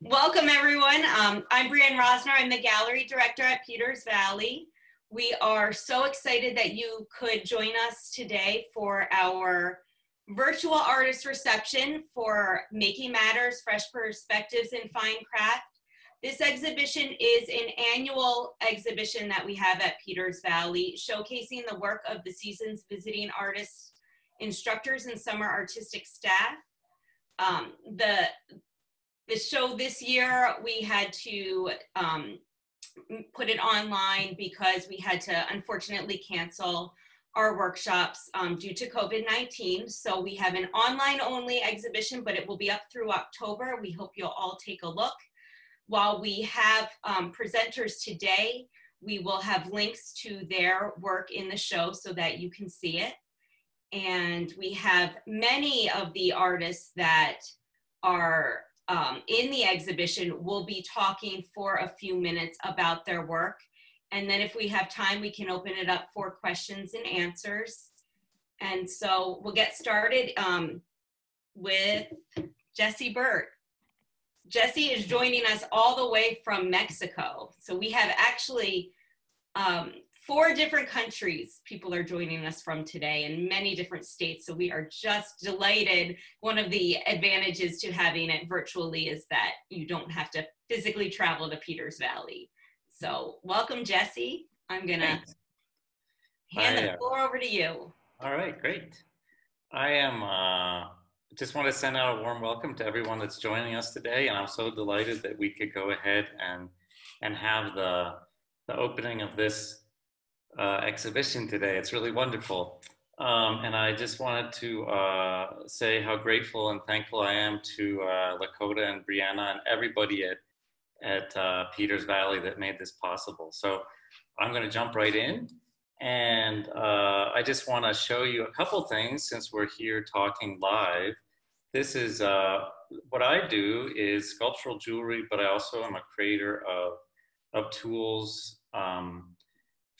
Welcome everyone. I'm Brianna. I'm the gallery director at Peters Valley. We are so excited that you could join us today for our virtual artist reception for Making Matters: Fresh Perspectives in Fine Craft. This exhibition is an annual exhibition that we have at Peters Valley, showcasing the work of the season's visiting artists, instructors, and summer artistic staff. The show this year, we had to put it online because we had to unfortunately cancel our workshops due to COVID-19. So we have an online only exhibition, but it will be up through October. We hope you'll all take a look. While we have presenters today, we will have links to their work in the show so that you can see it. And we have many of the artists that are in the exhibition will be talking for a few minutes about their work. And then if we have time, we can open it up for questions and answers. And so we'll get started with Jesse Burt. Jesse is joining us all the way from Mexico. So we have actually 4 different countries people are joining us from today, in many different states. So we are just delighted. One of the advantages to having it virtually is that you don't have to physically travel to Peters Valley. So welcome, Jesse. I'm gonna hand the floor over to you. All right, great. I am just want to send out a warm welcome to everyone that's joining us today, and I'm so delighted that we could go ahead and have the opening of this exhibition today. It's really wonderful, and I just wanted to say how grateful and thankful I am to Lakota and Brianna and everybody at Peters Valley that made this possible. So I'm going to jump right in. And I just want to show you a couple things since we're here talking live. This is what I do is sculptural jewelry, but I also am a creator of tools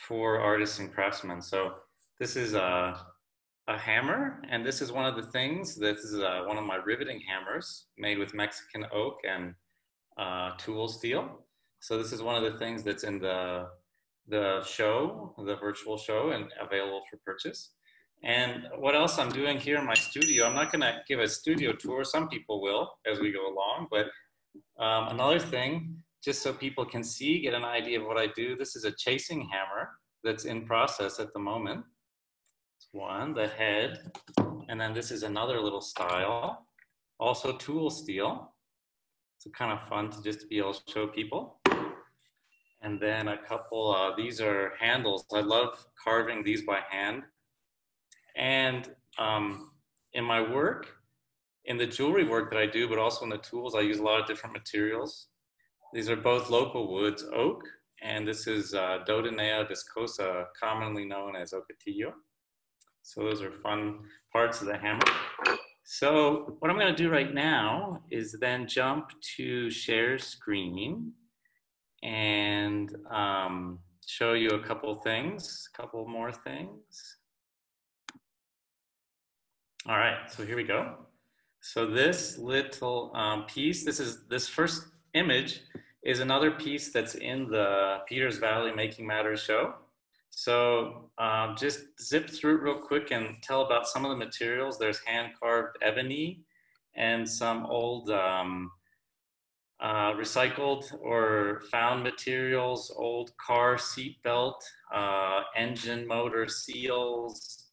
for artists and craftsmen. So this is a hammer, and this is one of the things. This is one of my riveting hammers made with Mexican oak and tool steel. So this is one of the things that's in the show, the virtual show, and available for purchase. And what else I'm doing here in my studio, I'm not gonna give a studio tour, some people will as we go along, but another thing, just so people can see, get an idea of what I do, this is a chasing hammer that's in process at the moment. It's one, the head, and then this is another little style, also tool steel. It's kind of fun to just be able to show people. And then a couple, these are handles. I love carving these by hand. And in my work, in the jewelry work that I do, but also in the tools, I use a lot of different materials. These are both local woods, oak, and this is Dodonea viscosa, commonly known as Ocotillo. So those are fun parts of the hammer. So what I'm gonna do right now is then jump to share screen and show you a couple things, a couple more things. All right, so here we go. So this little piece, this first image is another piece that's in the Peters Valley Making Matters show. So just zip through it real quick and tell about some of the materials. There's hand-carved ebony and some old recycled or found materials, old car seat belt, engine motor seals.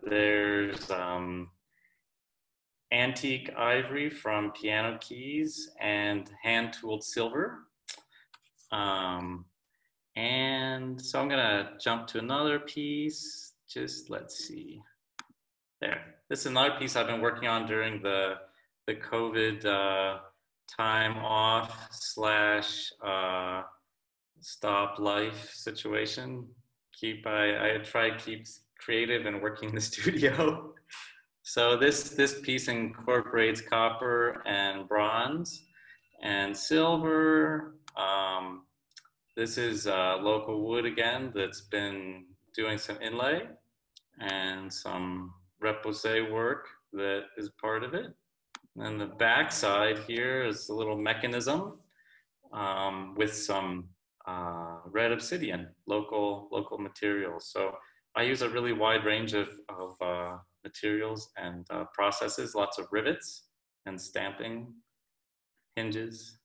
There's antique ivory from piano keys and hand-tooled silver. And so I'm gonna jump to another piece. Just let's see. There, this is another piece I've been working on during the COVID time off / stop life situation. I try to keep creative and working in the studio. So this piece incorporates copper and bronze and silver. This is local wood again that's been doing some inlay and some repoussé work that is part of it. And the back side here is a little mechanism with some red obsidian, local materials. So I use a really wide range of materials and processes, lots of rivets and stamping, hinges.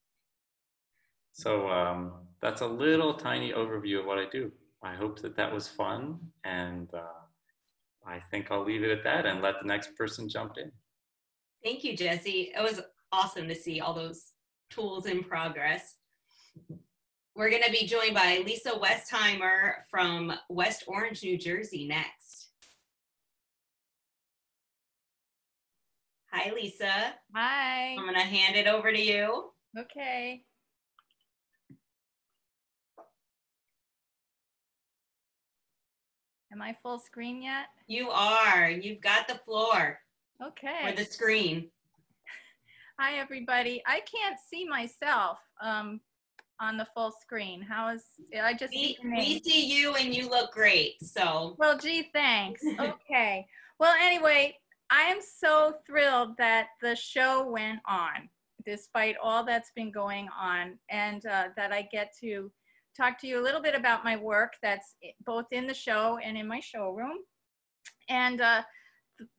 So that's a little tiny overview of what I do. I hope that that was fun, and I think I'll leave it at that and let the next person jump in. Thank you, Jesse. It was awesome to see all those tools in progress. We're going to be joined by Lisa Westheimer from West Orange, New Jersey next. Hi, Lisa. Hi. I'm going to hand it over to you. Okay. Am I full screen yet? You are. You've got the floor. Okay. Or the screen. Hi, everybody. I can't see myself on the full screen. How is it? I just we see you and you look great. So well, gee, thanks. Okay. Well, anyway, I am so thrilled that the show went on, despite all that's been going on, and that I get to talk to you a little bit about my work that's both in the show and in my showroom, and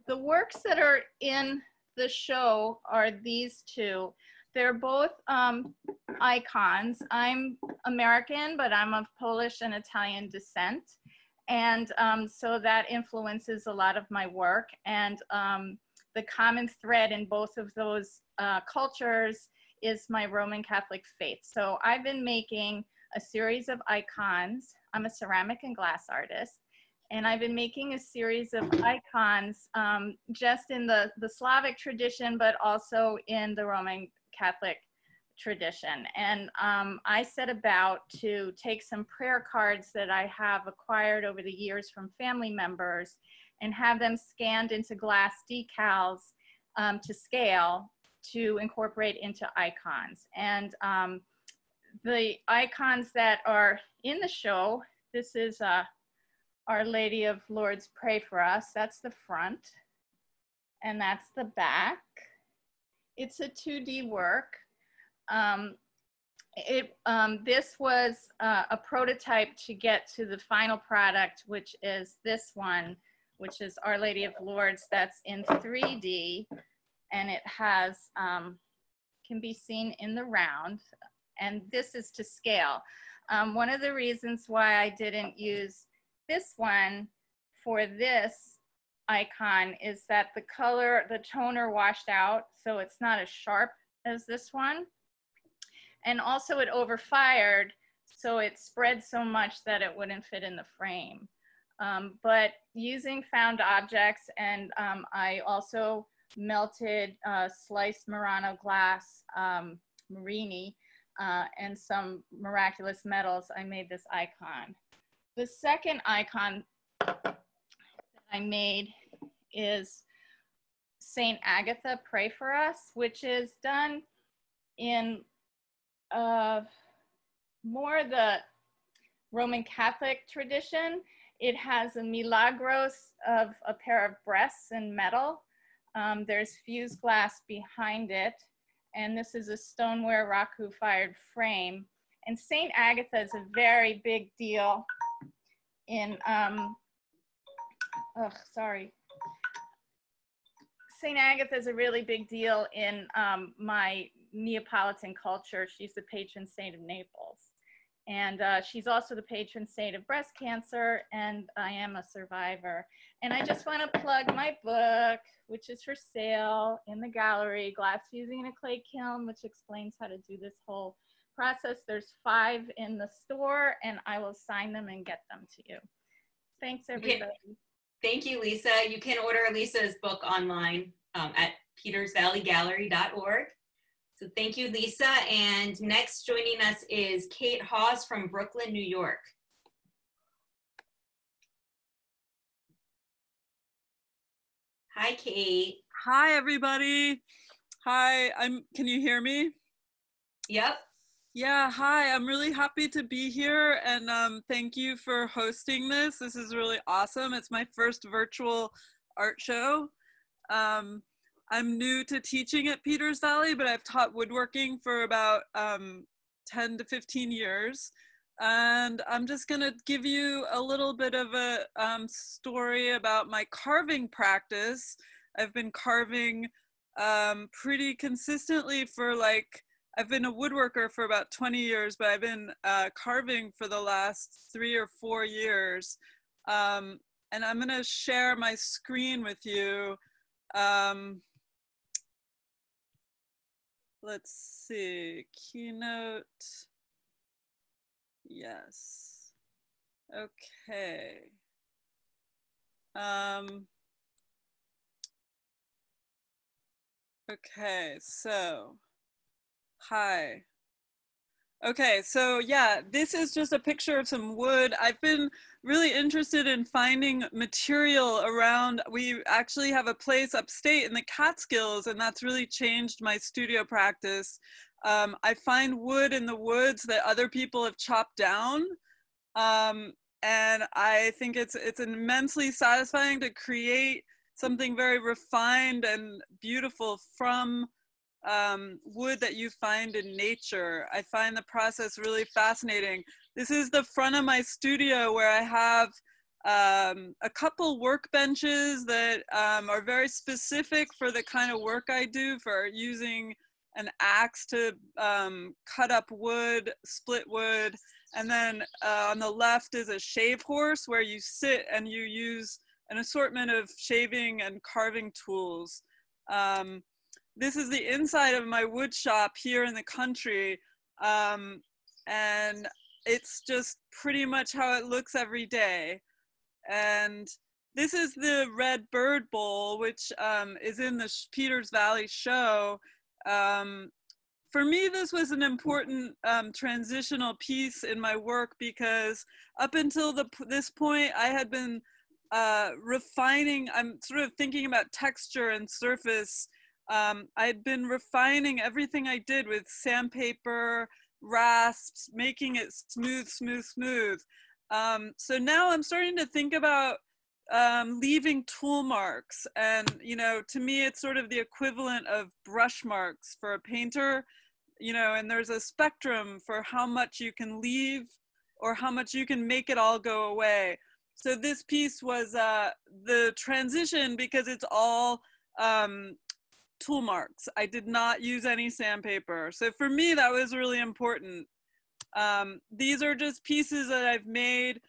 the works that are in the show are these two. They're both icons. I'm American, but I'm of Polish and Italian descent. And so that influences a lot of my work. And the common thread in both of those cultures is my Roman Catholic faith. So I've been making a series of icons. I'm a ceramic and glass artist. And I've been making a series of icons just in the Slavic tradition, but also in the Roman Catholic tradition. And I set about to take some prayer cards that I have acquired over the years from family members and have them scanned into glass decals to scale to incorporate into icons. And the icons that are in the show, this is Our Lady of Lourdes, Pray For Us. That's the front, and that's the back. It's a 2D work. This was a prototype to get to the final product, which is this one, which is Our Lady of Lourdes. That's in 3D, and it has, can be seen in the round, and this is to scale. One of the reasons why I didn't use this one for this icon is that the color, the toner washed out, so it's not as sharp as this one. And also it overfired, so it spread so much that it wouldn't fit in the frame. But using found objects, and I also melted sliced Murano glass, Marini, and some miraculous metals, I made this icon. The second icon that I made is St. Agatha, Pray For Us, which is done in more the Roman Catholic tradition. It has a milagros of a pair of breasts in metal. There's fused glass behind it. And this is a stoneware raku fired frame. And St. Agatha is a very big deal in, St. Agatha is a really big deal in my Neapolitan culture. She's the patron saint of Naples. And she's also the patron saint of breast cancer, and I am a survivor. And I just want to plug my book, which is for sale in the gallery, Glass Fusing in a Clay Kiln, which explains how to do this whole process. There's 5 in the store, and I will sign them and get them to you. Thanks, everybody. Thank you, Lisa. You can order Lisa's book online at petersvalleygallery.org. So thank you, Lisa. And next joining us is Kate Hawes from Brooklyn, New York. Hi, Kate. Hi, everybody. Hi, can you hear me? Yep. Yeah, hi, I'm really happy to be here, and thank you for hosting this. This is really awesome. It's my first virtual art show. I'm new to teaching at Peters Valley, but I've taught woodworking for about 10 to 15 years. And I'm just gonna give you a little bit of a story about my carving practice. I've been carving pretty consistently for like, I've been a woodworker for about 20 years, but I've been carving for the last 3 or 4 years. And I'm gonna share my screen with you. Let's see, keynote. Yes. Okay. Okay, so, hi. Okay, so yeah, this is just a picture of some wood. I've been really interested in finding material around. We actually have a place upstate in the Catskills, and that's really changed my studio practice. I find wood in the woods that other people have chopped down. And I think it's immensely satisfying to create something very refined and beautiful from wood that you find in nature. I find the process really fascinating. This is the front of my studio where I have a couple workbenches that are very specific for the kind of work I do, for using an axe to cut up wood, split wood. And then on the left is a shave horse where you sit and you use an assortment of shaving and carving tools. This is the inside of my wood shop here in the country. And it's just pretty much how it looks every day. And this is the Red Bird Bowl, which is in the Peters Valley show. For me, this was an important transitional piece in my work, because up until this point, I had been refining. I'm sort of thinking about texture and surface. I'd been refining everything I did with sandpaper, rasps, making it smooth, smooth, smooth. So now I'm starting to think about leaving tool marks, and you know, to me it's sort of the equivalent of brush marks for a painter, you know, and there's a spectrum for how much you can leave or how much you can make it all go away. So this piece was the transition, because it's all tool marks. I did not use any sandpaper, so for me that was really important. These are just pieces that I've made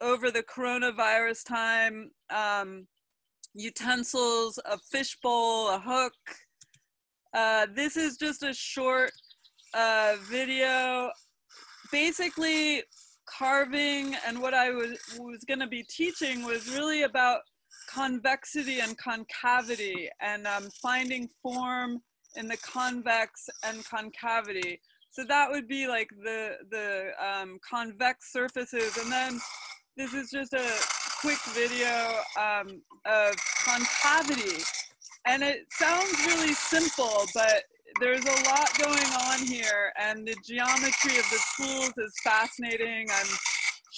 over the coronavirus time, utensils, a fishbowl, a hook. This is just a short video, basically carving, and what I was gonna be teaching was really about convexity and concavity, and finding form in the convex and concavity. So that would be like the convex surfaces, and then this is just a quick video of concavity. And it sounds really simple, but there's a lot going on here. And the geometry of the tools is fascinating. I'm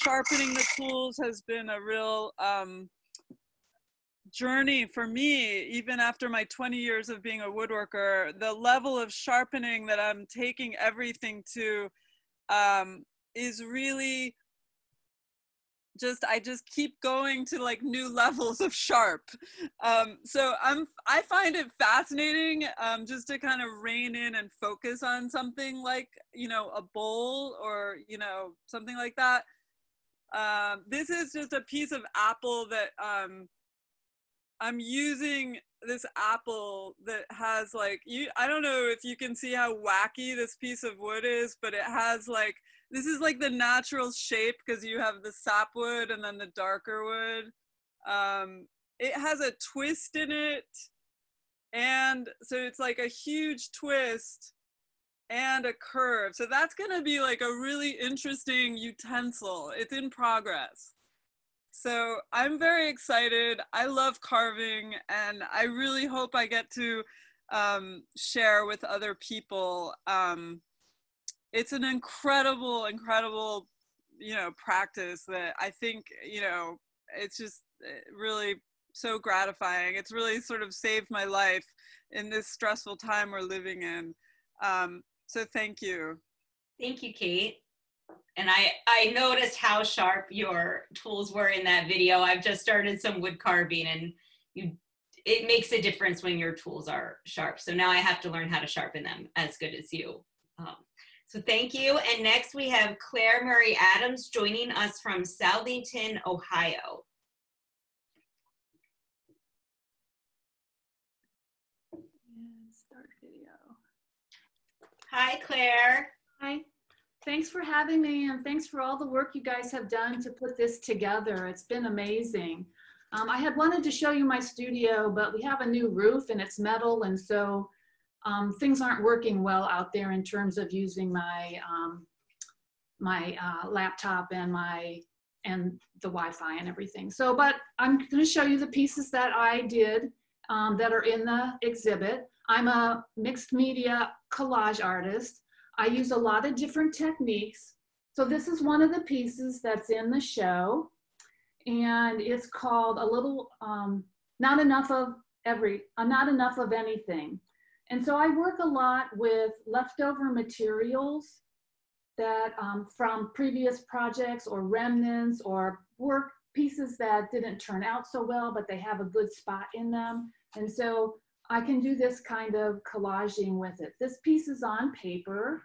sharpening the tools has been a real journey for me, even after my 20 years of being a woodworker. The level of sharpening that I'm taking everything to is really just, I just keep going to like new levels of sharp. So I find it fascinating just to kind of rein in and focus on something like, you know, a bowl or, you know, something like that. This is just a piece of apple that I'm using. This apple that has like, I don't know if you can see how wacky this piece of wood is, but it has like, this is like the natural shape, because you have the sapwood and then the darker wood. It has a twist in it. And so it's like a huge twist and a curve. So that's gonna be like a really interesting utensil. It's in progress. So I'm very excited. I love carving, and I really hope I get to share with other people. It's an incredible, incredible, you know, practice that I think, you know, it's just really so gratifying. It's really sort of saved my life in this stressful time we're living in. So thank you. Thank you, Kate. And I noticed how sharp your tools were in that video. I've just started some wood carving, and it makes a difference when your tools are sharp. So now I have to learn how to sharpen them as good as you. So thank you. And next we have Claire Murray Adams joining us from Southington, Ohio. Start video. Hi, Claire. Hi. Thanks for having me, and thanks for all the work you guys have done to put this together. It's been amazing. I had wanted to show you my studio, but we have a new roof and it's metal, and so things aren't working well out there in terms of using my laptop and the Wi-Fi and everything. So, but I'm going to show you the pieces that I did that are in the exhibit. I'm a mixed media collage artist. I use a lot of different techniques. So this is one of the pieces that's in the show, and it's called A Little, Not Enough of Anything. And so I work a lot with leftover materials that from previous projects, or remnants, or work pieces that didn't turn out so well, but they have a good spot in them. And so I can do this kind of collaging with it. This piece is on paper,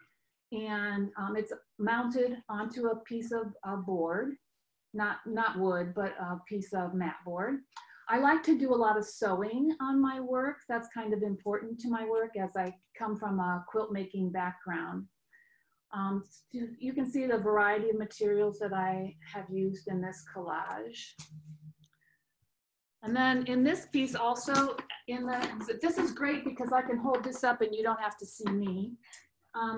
and it's mounted onto a piece of board, not wood, but a piece of mat board. I like to do a lot of sewing on my work. That's kind of important to my work, as I come from a quilt making background. You can see the variety of materials that I have used in this collage. And then in this piece also, this is great because I can hold this up and you don't have to see me.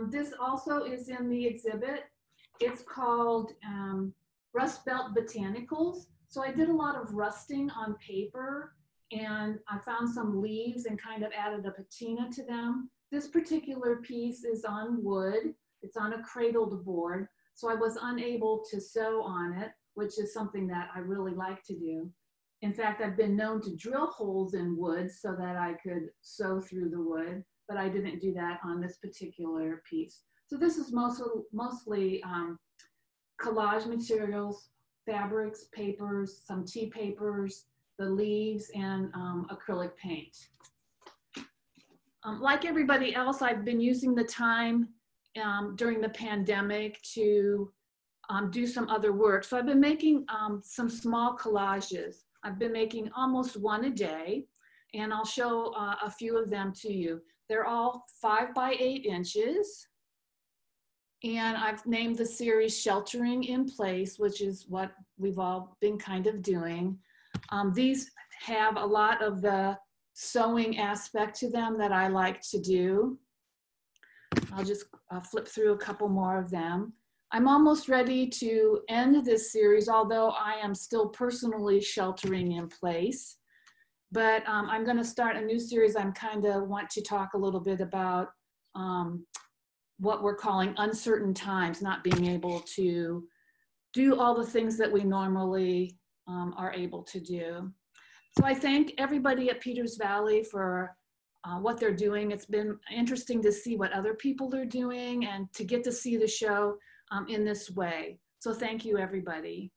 This also is in the exhibit. It's called Rust Belt Botanicals. So I did a lot of rusting on paper, and I found some leaves and kind of added a patina to them. This particular piece is on wood. It's on a cradled board. So I was unable to sew on it, which is something that I really like to do. In fact, I've been known to drill holes in wood so that I could sew through the wood, but I didn't do that on this particular piece. So this is mostly collage materials, fabrics, papers, some tea papers, the leaves, and acrylic paint. Like everybody else, I've been using the time during the pandemic to do some other work. So I've been making some small collages. I've been making almost one a day, and I'll show a few of them to you. They're all 5 by 8 inches, and I've named the series Sheltering in Place, which is what we've all been kind of doing. These have a lot of the sewing aspect to them that I like to do. I'll just flip through a couple more of them. I'm almost ready to end this series, although I am still personally sheltering in place. But I'm going to start a new series. I'm kind of want to talk a little bit about what we're calling uncertain times, not being able to do all the things that we normally are able to do. So I thank everybody at Peters Valley for what they're doing. It's been interesting to see what other people are doing and to get to see the show in this way. So thank you, everybody.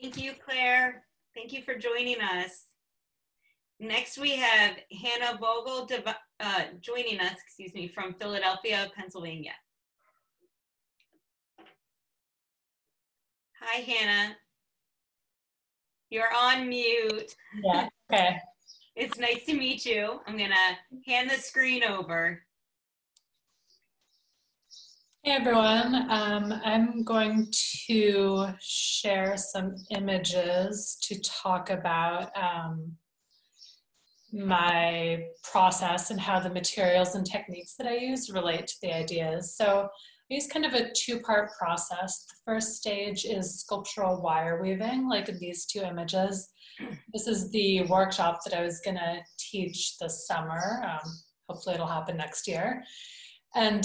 Thank you, Claire. Thank you for joining us. Next, we have Hannah Vogel joining us, excuse me, from Philadelphia, Pennsylvania. Hi, Hannah. You're on mute. Yeah, okay. It's nice to meet you. I'm gonna hand the screen over. Hey everyone, I'm going to share some images to talk about my process and how the materials and techniques that I use relate to the ideas. So I use kind of a two-part process. The first stage is sculptural wire weaving, like in these two images. This is the workshop that I was gonna teach this summer. Hopefully it'll happen next year. And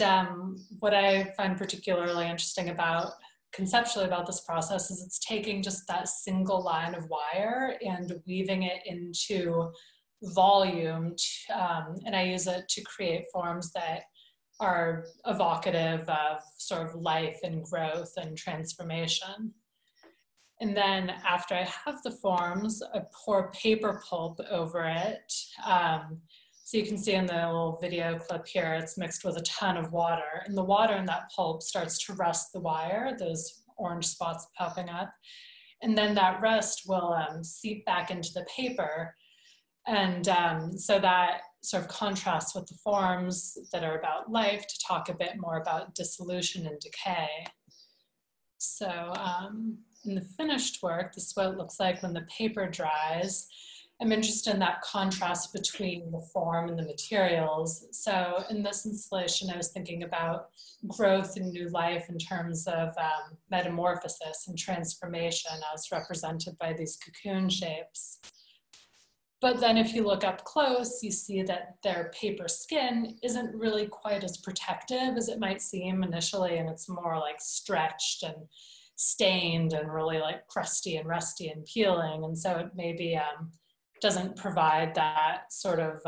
what I find particularly interesting about conceptually about this process is it's taking just that single line of wire and weaving it into volume, and I use it to create forms that are evocative of sort of life and growth and transformation. And then after I have the forms, I pour paper pulp over it. So you can see in the little video clip here, it's mixed with a ton of water, and the water in that pulp starts to rust the wire, those orange spots popping up. And then that rust will seep back into the paper. And so that sort of contrasts with the forms that are about life to talk a bit more about dissolution and decay. So in the finished work, this is what it looks like when the paper dries. I'm interested in that contrast between the form and the materials. So in this installation, I was thinking about growth and new life in terms of metamorphosis and transformation as represented by these cocoon shapes. But then if you look up close, you see that their paper skin isn't really quite as protective as it might seem initially, and it's more like stretched and stained and really like crusty and rusty and peeling. And so it maybe doesn't provide that sort of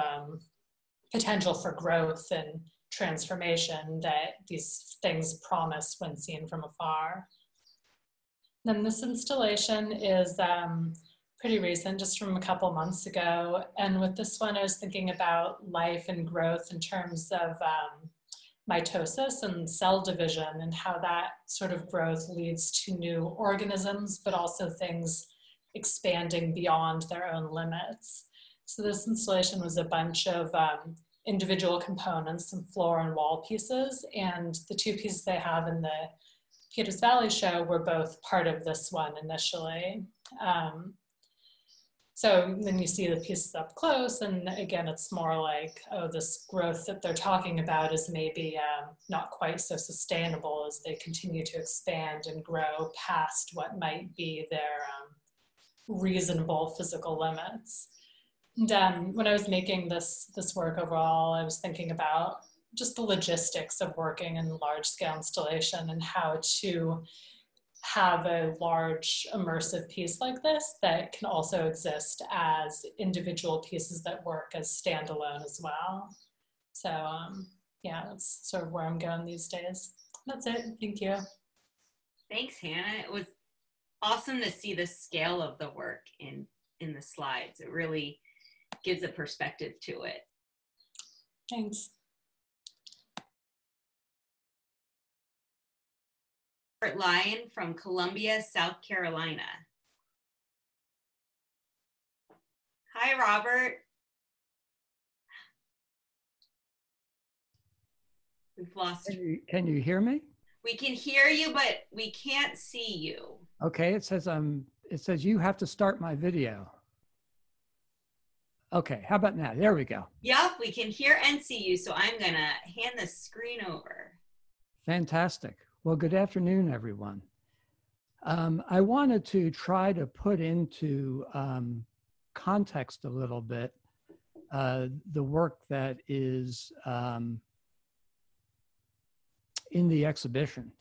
potential for growth and transformation that these things promise when seen from afar. Then this installation is pretty recent, just from a couple months ago. And with this one, I was thinking about life and growth in terms of mitosis and cell division and how that sort of growth leads to new organisms, but also things expanding beyond their own limits. So this installation was a bunch of individual components, some floor and wall pieces, and the two pieces they have in the Peters Valley show were both part of this one initially. So then you see the pieces up close, and again, it's more like, oh, this growth that they're talking about is maybe not quite so sustainable as they continue to expand and grow past what might be their reasonable physical limits. And when I was making this work overall, I was thinking about just the logistics of working in large-scale installation and how to have a large immersive piece like this that can also exist as individual pieces that work as standalone as well. So yeah, that's sort of where I'm going these days. That's it, thank you. Thanks, Hannah. It was awesome to see the scale of the work in the slides. It really gives a perspective to it. Thanks. Lyon from Columbia, South Carolina. Hi, Robert. We've lost you. Can you hear me? We can hear you, but we can't see you. Okay, it says you have to start my video. Okay, how about now? There we go. Yep, we can hear and see you, so I'm gonna hand the screen over. Fantastic. Well, good afternoon, everyone. I wanted to try to put into context a little bit the work that is in the exhibition.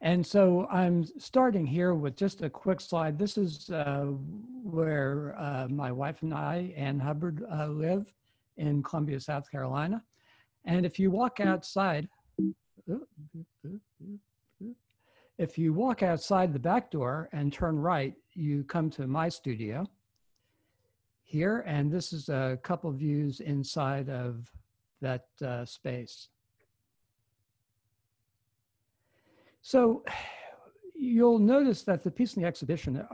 And so I'm starting here with just a quick slide. This is where my wife and I, Ann Hubbard, live in Columbia, South Carolina. And if you walk outside, if you walk outside the back door and turn right, you come to my studio here, and this is a couple views inside of that space. So you'll notice that the piece in the exhibition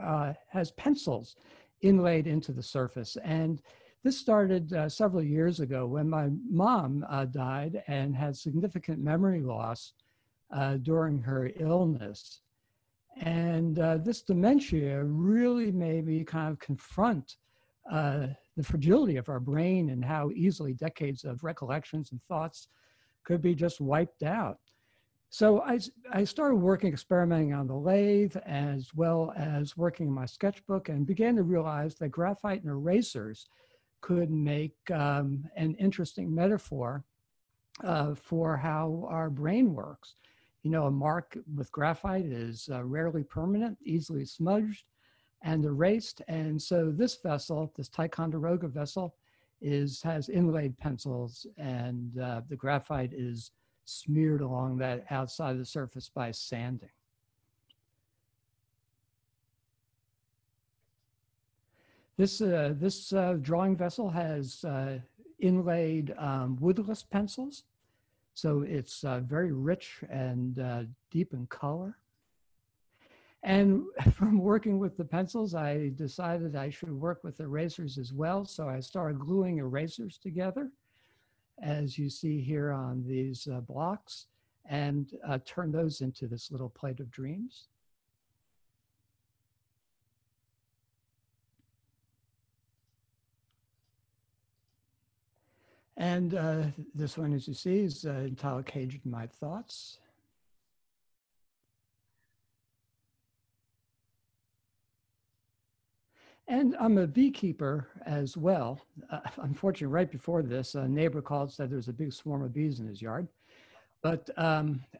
has pencils inlaid into the surface, and this started several years ago when my mom died and had significant memory loss during her illness. And this dementia really made me kind of confront the fragility of our brain and how easily decades of recollections and thoughts could be just wiped out. So I started working, experimenting on the lathe as well as working in my sketchbook, and began to realize that graphite and erasers could make an interesting metaphor for how our brain works. You know, a mark with graphite is rarely permanent, easily smudged and erased. And so this vessel, this Ticonderoga vessel, has inlaid pencils, and the graphite is smeared along that outside of the surface by sanding. This, this drawing vessel has inlaid woodless pencils. So it's very rich and deep in color. And from working with the pencils, I decided I should work with erasers as well. So I started gluing erasers together, as you see here on these blocks, and turn those into this little plate of dreams. And this one, as you see, is entitled Caged in My Thoughts. And I'm a beekeeper as well. Unfortunately, right before this, a neighbor called, said there was a big swarm of bees in his yard. But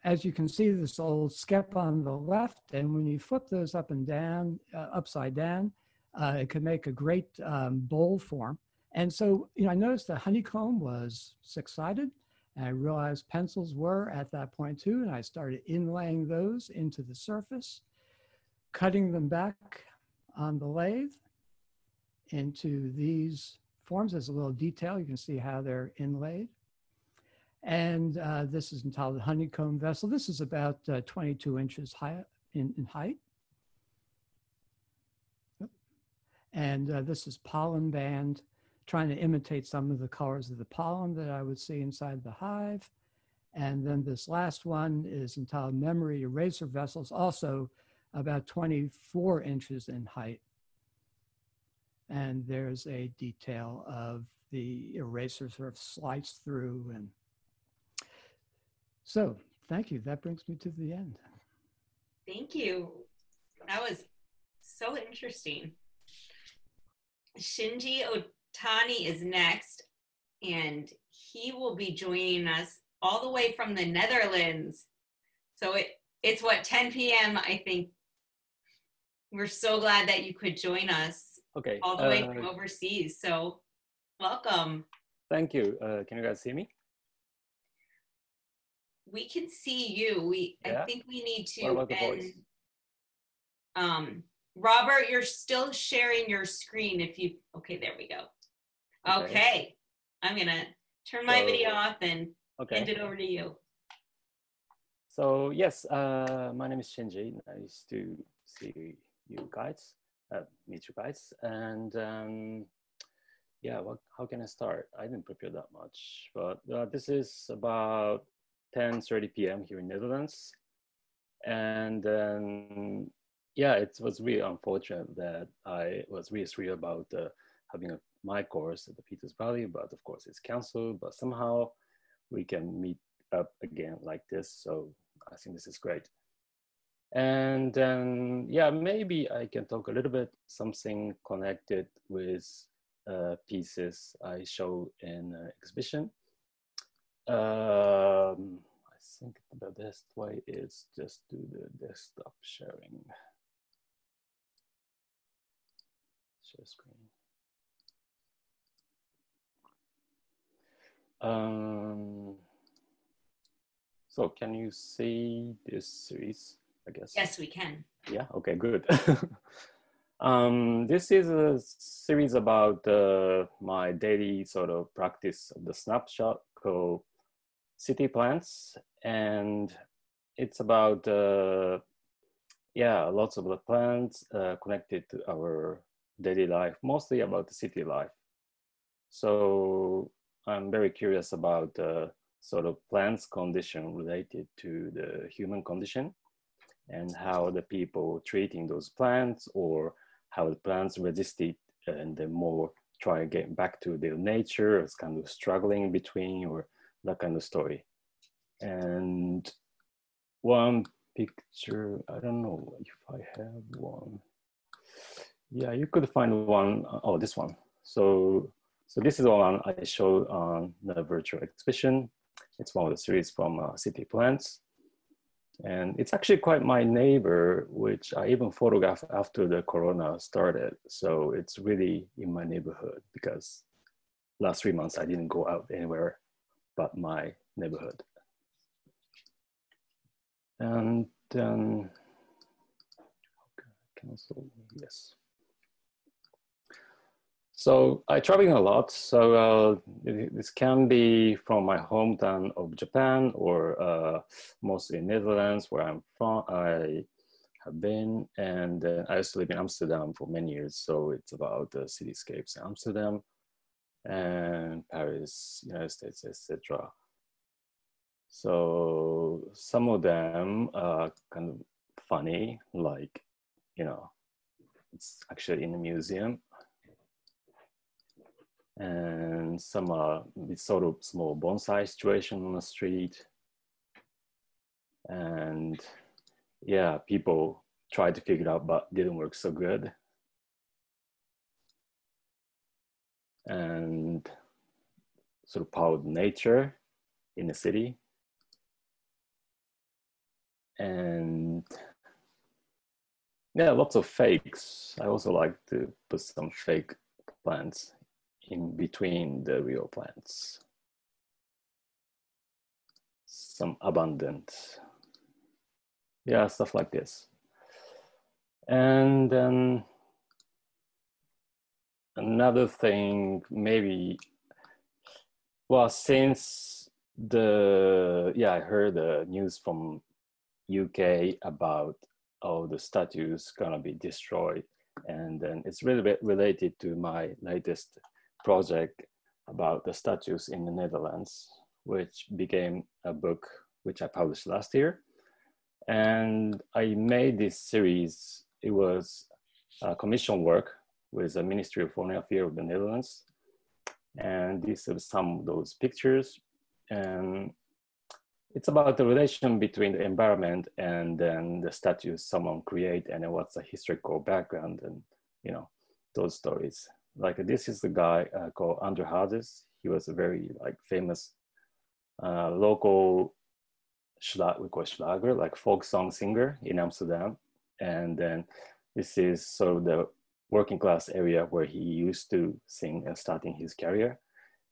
as you can see, this old skep on the left, and when you flip those up and down, upside down, it can make a great bowl form. And so, you know, I noticed the honeycomb was six-sided, and I realized pencils were at that point too, and I started inlaying those into the surface, cutting them back on the lathe into these forms. There's a little detail. You can see how they're inlaid. And this is entitled Honeycomb Vessel. This is about 22 inches high in height. And this is pollen band, trying to imitate some of the colors of the pollen that I would see inside the hive. And then this last one is entitled Memory Eraser Vessels, also about 24 inches in height. And there's a detail of the eraser sort of sliced through. And so, thank you. That brings me to the end. Thank you. That was so interesting. Shinji Otani is next, and he will be joining us all the way from the Netherlands. So it's what, 10 p.m. I think. We're so glad that you could join us. Okay. All the way from overseas. So welcome. Thank you. Can you guys see me? We can see you. I think we need to. What about the voice? Robert, you're still sharing your screen if you, okay, there we go. Okay. I'm going to turn my video off and hand it over to you. So yes, my name is Shinji. Nice to see you guys, meet you guys. And yeah, how can I start? I didn't prepare that much, but this is about 10:30 p.m. here in Netherlands. And yeah, it was really unfortunate that I was really thrilled about having my course at the Peters Valley, but of course it's canceled, but somehow we can meet up again like this. So I think this is great. And then, yeah, maybe I can talk a little bit, something connected with pieces I show in exhibition. I think the best way is just do the desktop sharing. Screen. So can you see this series, I guess? Yes, we can. Yeah, okay, good. This is a series about my daily sort of practice of the snapshot called City Plants. And it's about, yeah, lots of the plants connected to our daily life, mostly about the city life. So I'm very curious about the sort of plants condition related to the human condition, and how the people treating those plants, or how the plants resisted and then more try to get back to their nature. It's kind of struggling between, or that kind of story. And one picture, I don't know if I have one. Yeah, you could find one. Oh, this one. So this is one I showed on the virtual exhibition. It's one of the series from City Plants. And it's actually quite my neighbor, which I even photographed after the corona started. So it's really in my neighborhood because last 3 months I didn't go out anywhere but my neighborhood. And cancel, yes. So I traveling a lot. So this can be from my hometown of Japan or mostly Netherlands where I'm from. I have been, and I used to live in Amsterdam for many years. So it's about the cityscapes in Amsterdam and Paris, United States, etc. So some of them are kind of funny, like, you know, it's actually in a museum. And some are sort of small bonsai situation on the street. And yeah, people tried to figure it out, but didn't work so good. And sort of powered nature in the city. And yeah, lots of fakes. I also like to put some fake plants in between the real plants. Some abundant, yeah, stuff like this. And then another thing, maybe, well, since the, yeah, I heard the news from UK about all the statues gonna be destroyed. And then it's really bit related to my latest project about the statues in the Netherlands, which became a book which I published last year. And I made this series. It was a commission work with the Ministry of Foreign Affairs of the Netherlands. And these are some of those pictures. And it's about the relation between the environment and then the statues someone create and what's the historical background and, you know, those stories. Like this is the guy called Andrew Houses. He was a very like famous local Schlager, like folk song singer in Amsterdam. And then this is sort of the working class area where he used to sing and starting his career.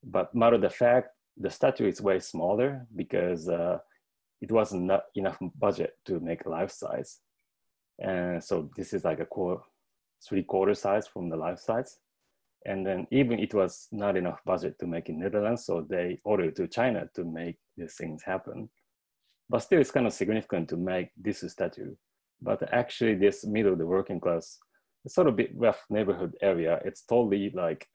But matter of the fact, the statue is way smaller because it wasn't enough budget to make life size. And so this is like a three-quarter size from the life size. And then even it was not enough budget to make in Netherlands, so they ordered to China to make these things happen. But still, it's kind of significant to make this statue. But actually, this middle of the working class, it's sort of a bit rough neighborhood area. It's totally like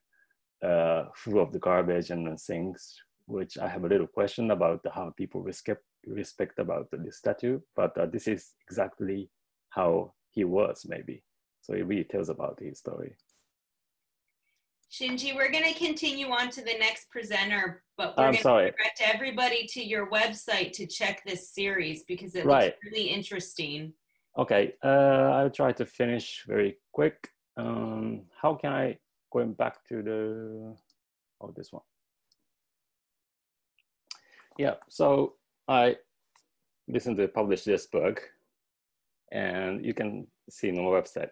full of the garbage and things, which I have a little question about how people respect about this statue. But this is exactly how he was, maybe. So it really tells about his story. Shinji, we're going to continue on to the next presenter, but we're going to direct everybody to your website to check this series because it looks really interesting. Okay, I'll try to finish very quick. How can I go back to the, oh, this one. Yeah, so I recently published this book and you can see it on my website.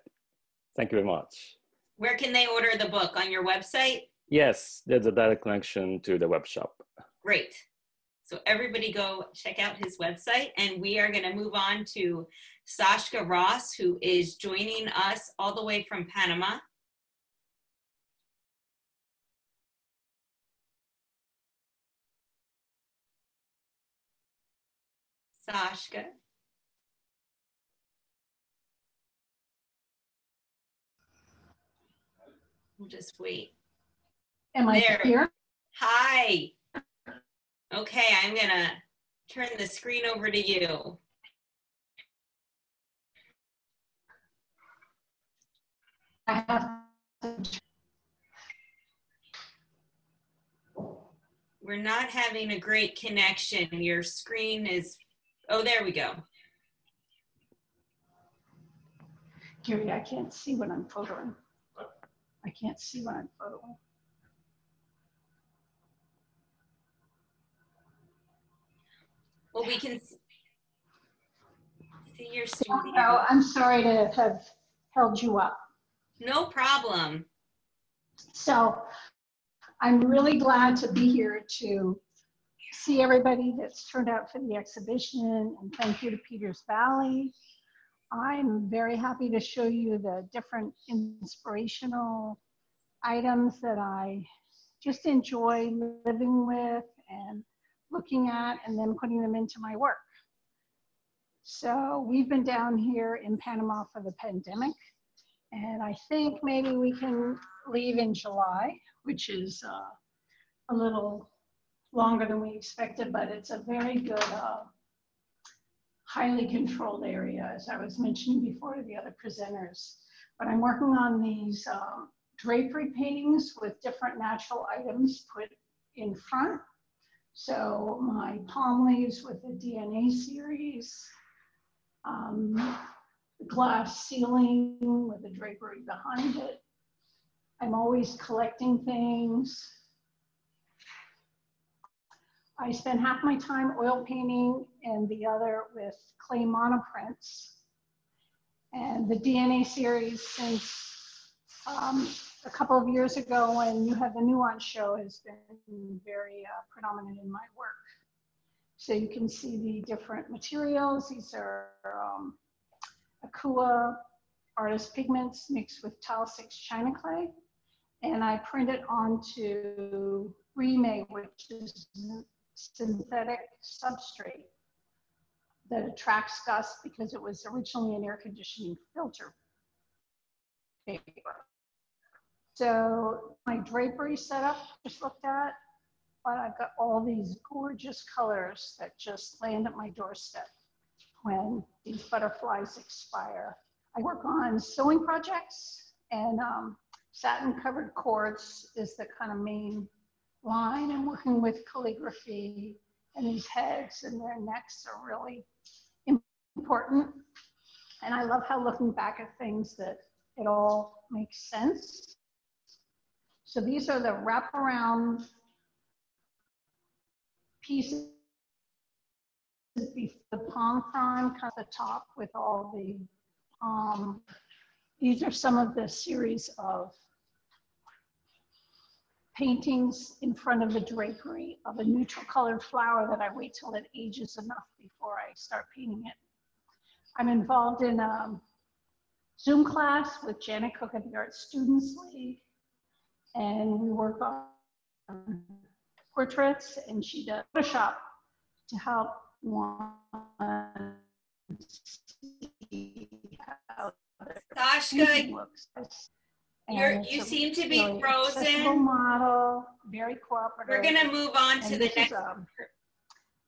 Thank you very much. Where can they order the book? On your website? Yes, there's a direct connection to the web shop. Great. So everybody go check out his website. And we are going to move on to Sashka Ross, who is joining us all the way from Panama. Sashka. We'll just wait. Am I here? Hi. Okay, I'm gonna turn the screen over to you. I have to... We're not having a great connection. Your screen is, oh, there we go. Gary, I can't see what I'm photoing. I can't see what I'm photoing. Well, we can. Dear studio. Oh, I'm sorry to have held you up. No problem. So I'm really glad to be here to see everybody that's turned out for the exhibition, and thank you to Peters Valley. I'm very happy to show you the different inspirational items that I just enjoy living with and looking at and then putting them into my work. So we've been down here in Panama for the pandemic, and I think maybe we can leave in July, which is a little longer than we expected, but it's a very good, highly controlled area, as I was mentioning before to the other presenters. But I'm working on these drapery paintings with different natural items put in front. So my palm leaves with the DNA series, glass ceiling with the drapery behind it. I'm always collecting things. I spend half my time oil painting and the other with clay monoprints. And the DNA series since a couple of years ago when you had the Nuance show has been very predominant in my work. So you can see the different materials. These are Akua artist pigments mixed with Tile 6 china clay. And I print it onto Rime, which is synthetic substrate that attracts dust because it was originally an air conditioning filter paper. So my drapery setup just looked at, but I've got all these gorgeous colors that just land at my doorstep when these butterflies expire. I work on sewing projects, and satin covered cords is the kind of main line. I'm working with calligraphy, and these heads and their necks are really important. And I love how looking back at things that it all makes sense. So these are the wraparound pieces before the palm frond comes to the top with all the these are some of the series of paintings in front of the drapery of a neutral colored flower that I wait till it ages enough before I start painting it. I'm involved in a Zoom class with Janet Cook of the Art Students League, and we work on portraits, and she does Photoshop to help one see how Sashka looks. You seem to be really frozen. Model, very cooperative. We're going to move on to the next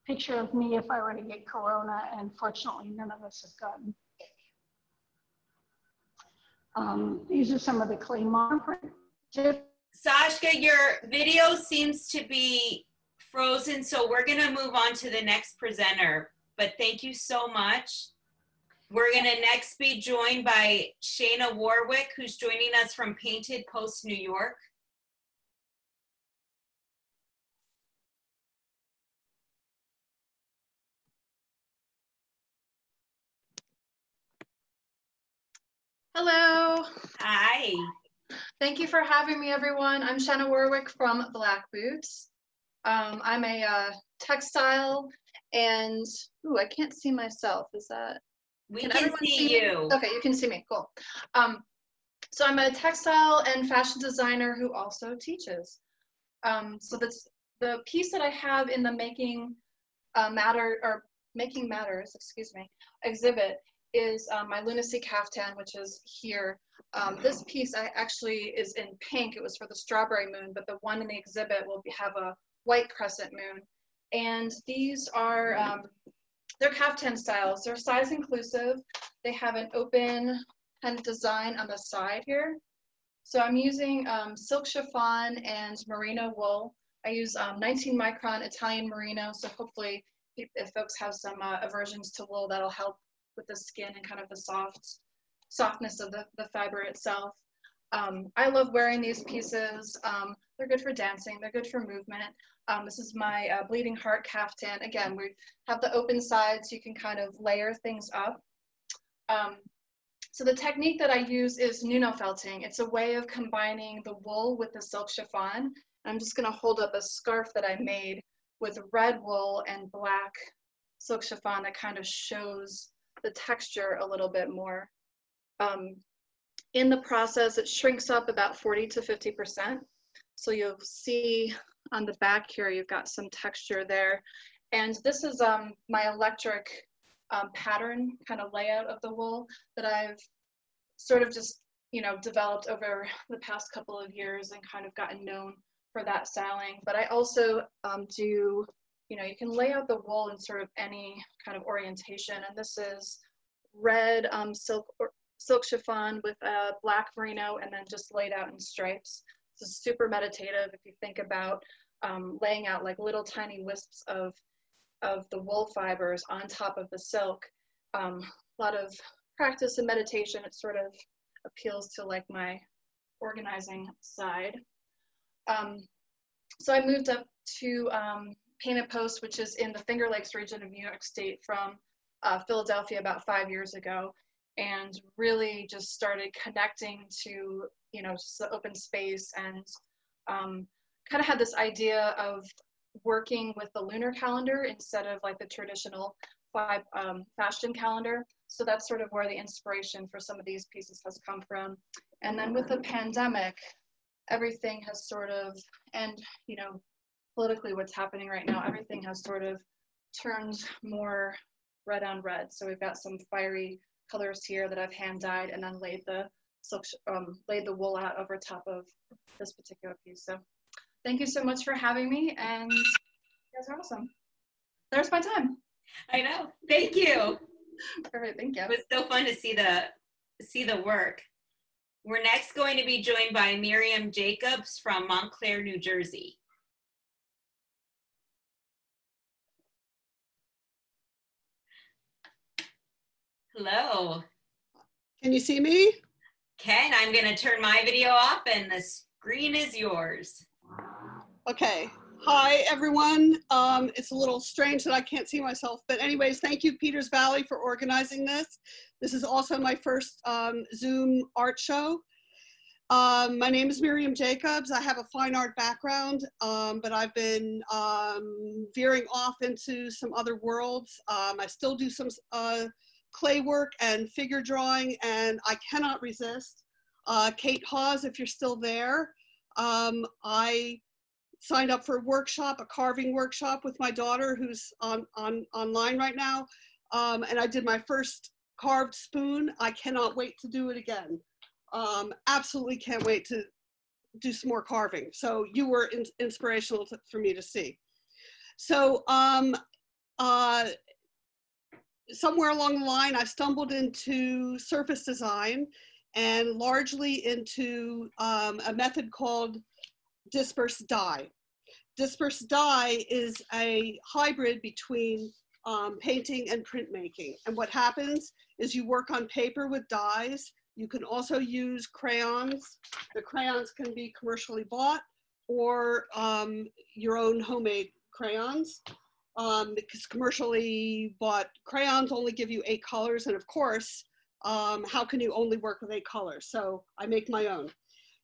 picture of me if I were to get corona, and fortunately none of us have gotten. These are some of the clay monoprints. Sashka, your video seems to be frozen, so we're going to move on to the next presenter, but thank you so much. We're going to next be joined by Shana Warwick, who's joining us from Painted Post, New York. Hello. Hi. Thank you for having me, everyone. I'm Shana Warwick from Black Boots. I'm a textile and, ooh, I can't see myself. Is that? We can see you. Okay, you can see me, cool. So I'm a textile and fashion designer who also teaches. So that's the piece that I have in the Making Matters, excuse me, exhibit is my Lunacy Caftan, which is here. This piece I actually is in pink. It was for the strawberry moon, but the one in the exhibit will have a white crescent moon. And these are, they're caftan styles. They're size inclusive. They have an open kind of design on the side here. So I'm using silk chiffon and merino wool. I use 19 micron Italian merino. So hopefully if folks have some aversions to wool, that'll help with the skin and kind of the softness of the fiber itself. I love wearing these pieces. They're good for dancing. They're good for movement. This is my Bleeding Heart caftan. Again, we have the open sides. You can kind of layer things up. So the technique that I use is Nuno felting. It's a way of combining the wool with the silk chiffon. I'm just gonna hold up a scarf that I made with red wool and black silk chiffon that kind of shows the texture a little bit more. In the process, it shrinks up about 40 to 50%. So you'll see on the back here, you've got some texture there. And this is my electric pattern kind of layout of the wool that I've sort of just, you know, developed over the past couple of years and kind of gotten known for that styling. But I also do, you know, you can lay out the wool in sort of any kind of orientation. And this is red silk chiffon with a black merino and then just laid out in stripes. This is super meditative if you think about laying out like little tiny wisps of the wool fibers on top of the silk. A lot of practice and meditation. It sort of appeals to like my organizing side. So I moved up to Painted Post, which is in the Finger Lakes region of New York State, from Philadelphia about 5 years ago, and really just started connecting to, you know, just the open space, and kind of had this idea of working with the lunar calendar instead of like the traditional fashion calendar. So that's sort of where the inspiration for some of these pieces has come from. And then with the pandemic, everything has sort of, and you know, politically what's happening right now, everything has sort of turned more red on red. So we've got some fiery colors here that I've hand dyed and then laid the silk, laid the wool out over top of this particular piece. So thank you so much for having me, and you guys are awesome. There's my time. I know. Thank you. Perfect. Thank you. It was so fun to see the work. We're next going to be joined by Miriam Jacobs from Montclair, New Jersey. Hello. Can you see me? Ken, I'm going to turn my video off and the screen is yours. Okay. Hi, everyone. It's a little strange that I can't see myself, but anyways, thank you, Peters Valley, for organizing this. This is also my first Zoom art show. My name is Miriam Jacobs. I have a fine art background, but I've been veering off into some other worlds. I still do some clay work and figure drawing, and I cannot resist Kate Hawes, if you're still there. I signed up for a workshop, a carving workshop, with my daughter, who's online right now, and I did my first carved spoon. I cannot wait to do it again. Absolutely can't wait to do some more carving. So you were inspirational for me to see. So somewhere along the line, I stumbled into surface design, and largely into a method called dispersed dye. Dispersed dye is a hybrid between painting and printmaking. And what happens is you work on paper with dyes. You can also use crayons. The crayons can be commercially bought or your own homemade crayons. Because commercially bought crayons only give you 8 colors, and of course, how can you only work with 8 colors? So I make my own.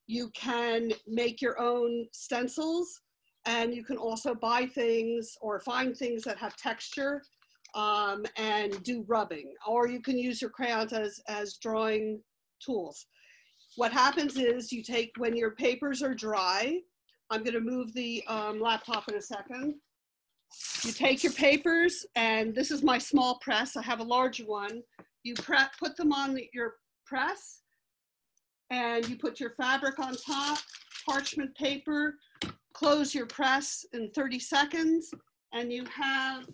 You can make your own stencils, and you can also buy things or find things that have texture and do rubbing, or you can use your crayons as drawing tools. What happens is you take, when your papers are dry, I'm gonna move the laptop in a second. You take your papers, and this is my small press, I have a larger one. You put them on your press, and you put your fabric on top, parchment paper, close your press in 30 seconds, and you have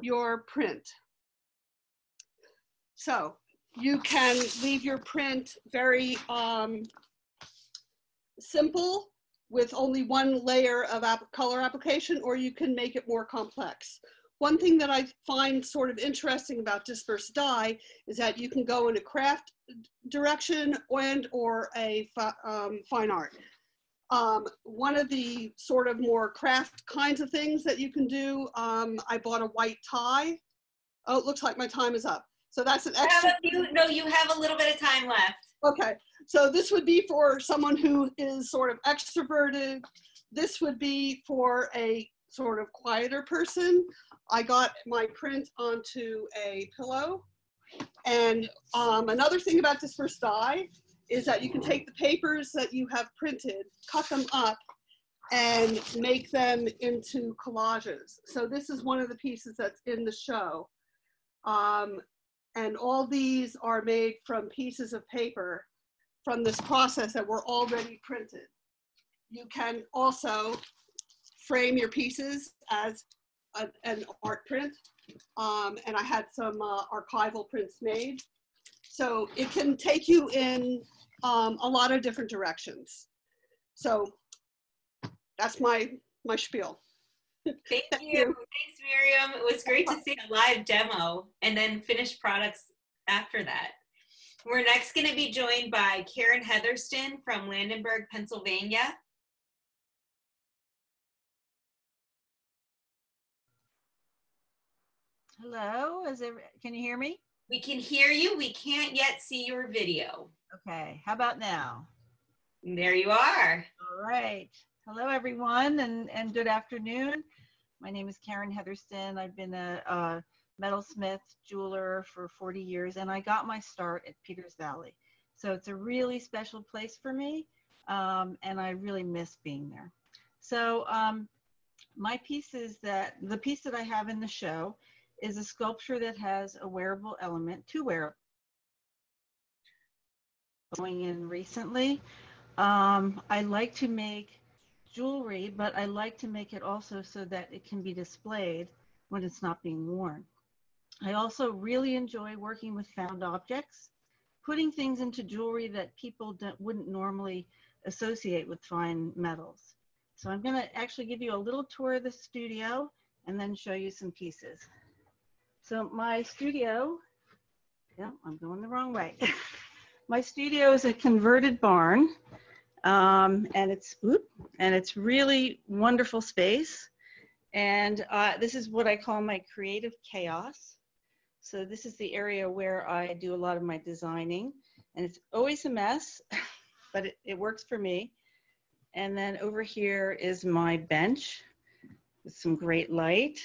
your print. So you can leave your print very simple with only one layer of color application, or you can make it more complex. One thing that I find sort of interesting about dispersed dye is that you can go in a craft direction and or a fine art. One of the sort of more craft kinds of things that you can do, I bought a white tie. Oh, it looks like my time is up. So that's an extra. You have a little bit of time left. Okay, so this would be for someone who is sort of extroverted. This would be for a sort of quieter person. I got my print onto a pillow. And another thing about dispersed dye is that you can take the papers that you have printed, cut them up, and make them into collages. So this is one of the pieces that's in the show. And all these are made from pieces of paper from this process that were already printed. You can also frame your pieces as an art print. And I had some archival prints made. So it can take you in a lot of different directions. So that's my spiel. Thank you. Thanks, Miriam. It was great to see a live demo and then finished products after that. We're next going to be joined by Karen Heatherston from Landenberg, Pennsylvania. Hello, can you hear me? We can hear you. We can't yet see your video. Okay, how about now? There you are. All right. Hello, everyone, and good afternoon. My name is Karen Heatherston. I've been a metalsmith, jeweler for 40 years, and I got my start at Peters Valley. So it's a really special place for me, and I really miss being there. So the piece that I have in the show is a sculpture that has a wearable element, two wearables going in recently. I like to make jewelry, but I like to make it also so that it can be displayed when it's not being worn. I also really enjoy working with found objects, putting things into jewelry that people wouldn't normally associate with fine metals. So I'm going to actually give you a little tour of the studio and then show you some pieces. So my studio, yeah, I'm going the wrong way. My studio is a converted barn. And it's really wonderful space. And this is what I call my creative chaos. So this is the area where I do a lot of my designing, and it's always a mess, but it works for me. And then over here is my bench with some great light.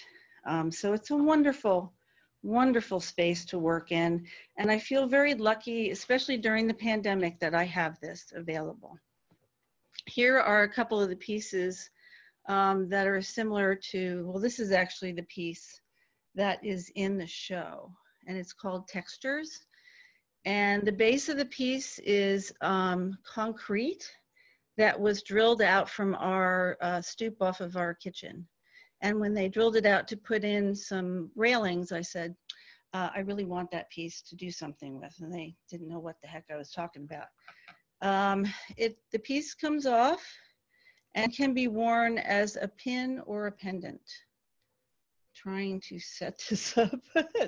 So it's a wonderful, wonderful space to work in. And I feel very lucky, especially during the pandemic, that I have this available. Here are a couple of the pieces that are similar to, well, this is actually the piece that is in the show, and it's called Textures. And the base of the piece is concrete that was drilled out from our stoop off of our kitchen. And when they drilled it out to put in some railings, I said, I really want that piece to do something with. And they didn't know what the heck I was talking about. The piece comes off and can be worn as a pin or a pendant. Trying to set this up,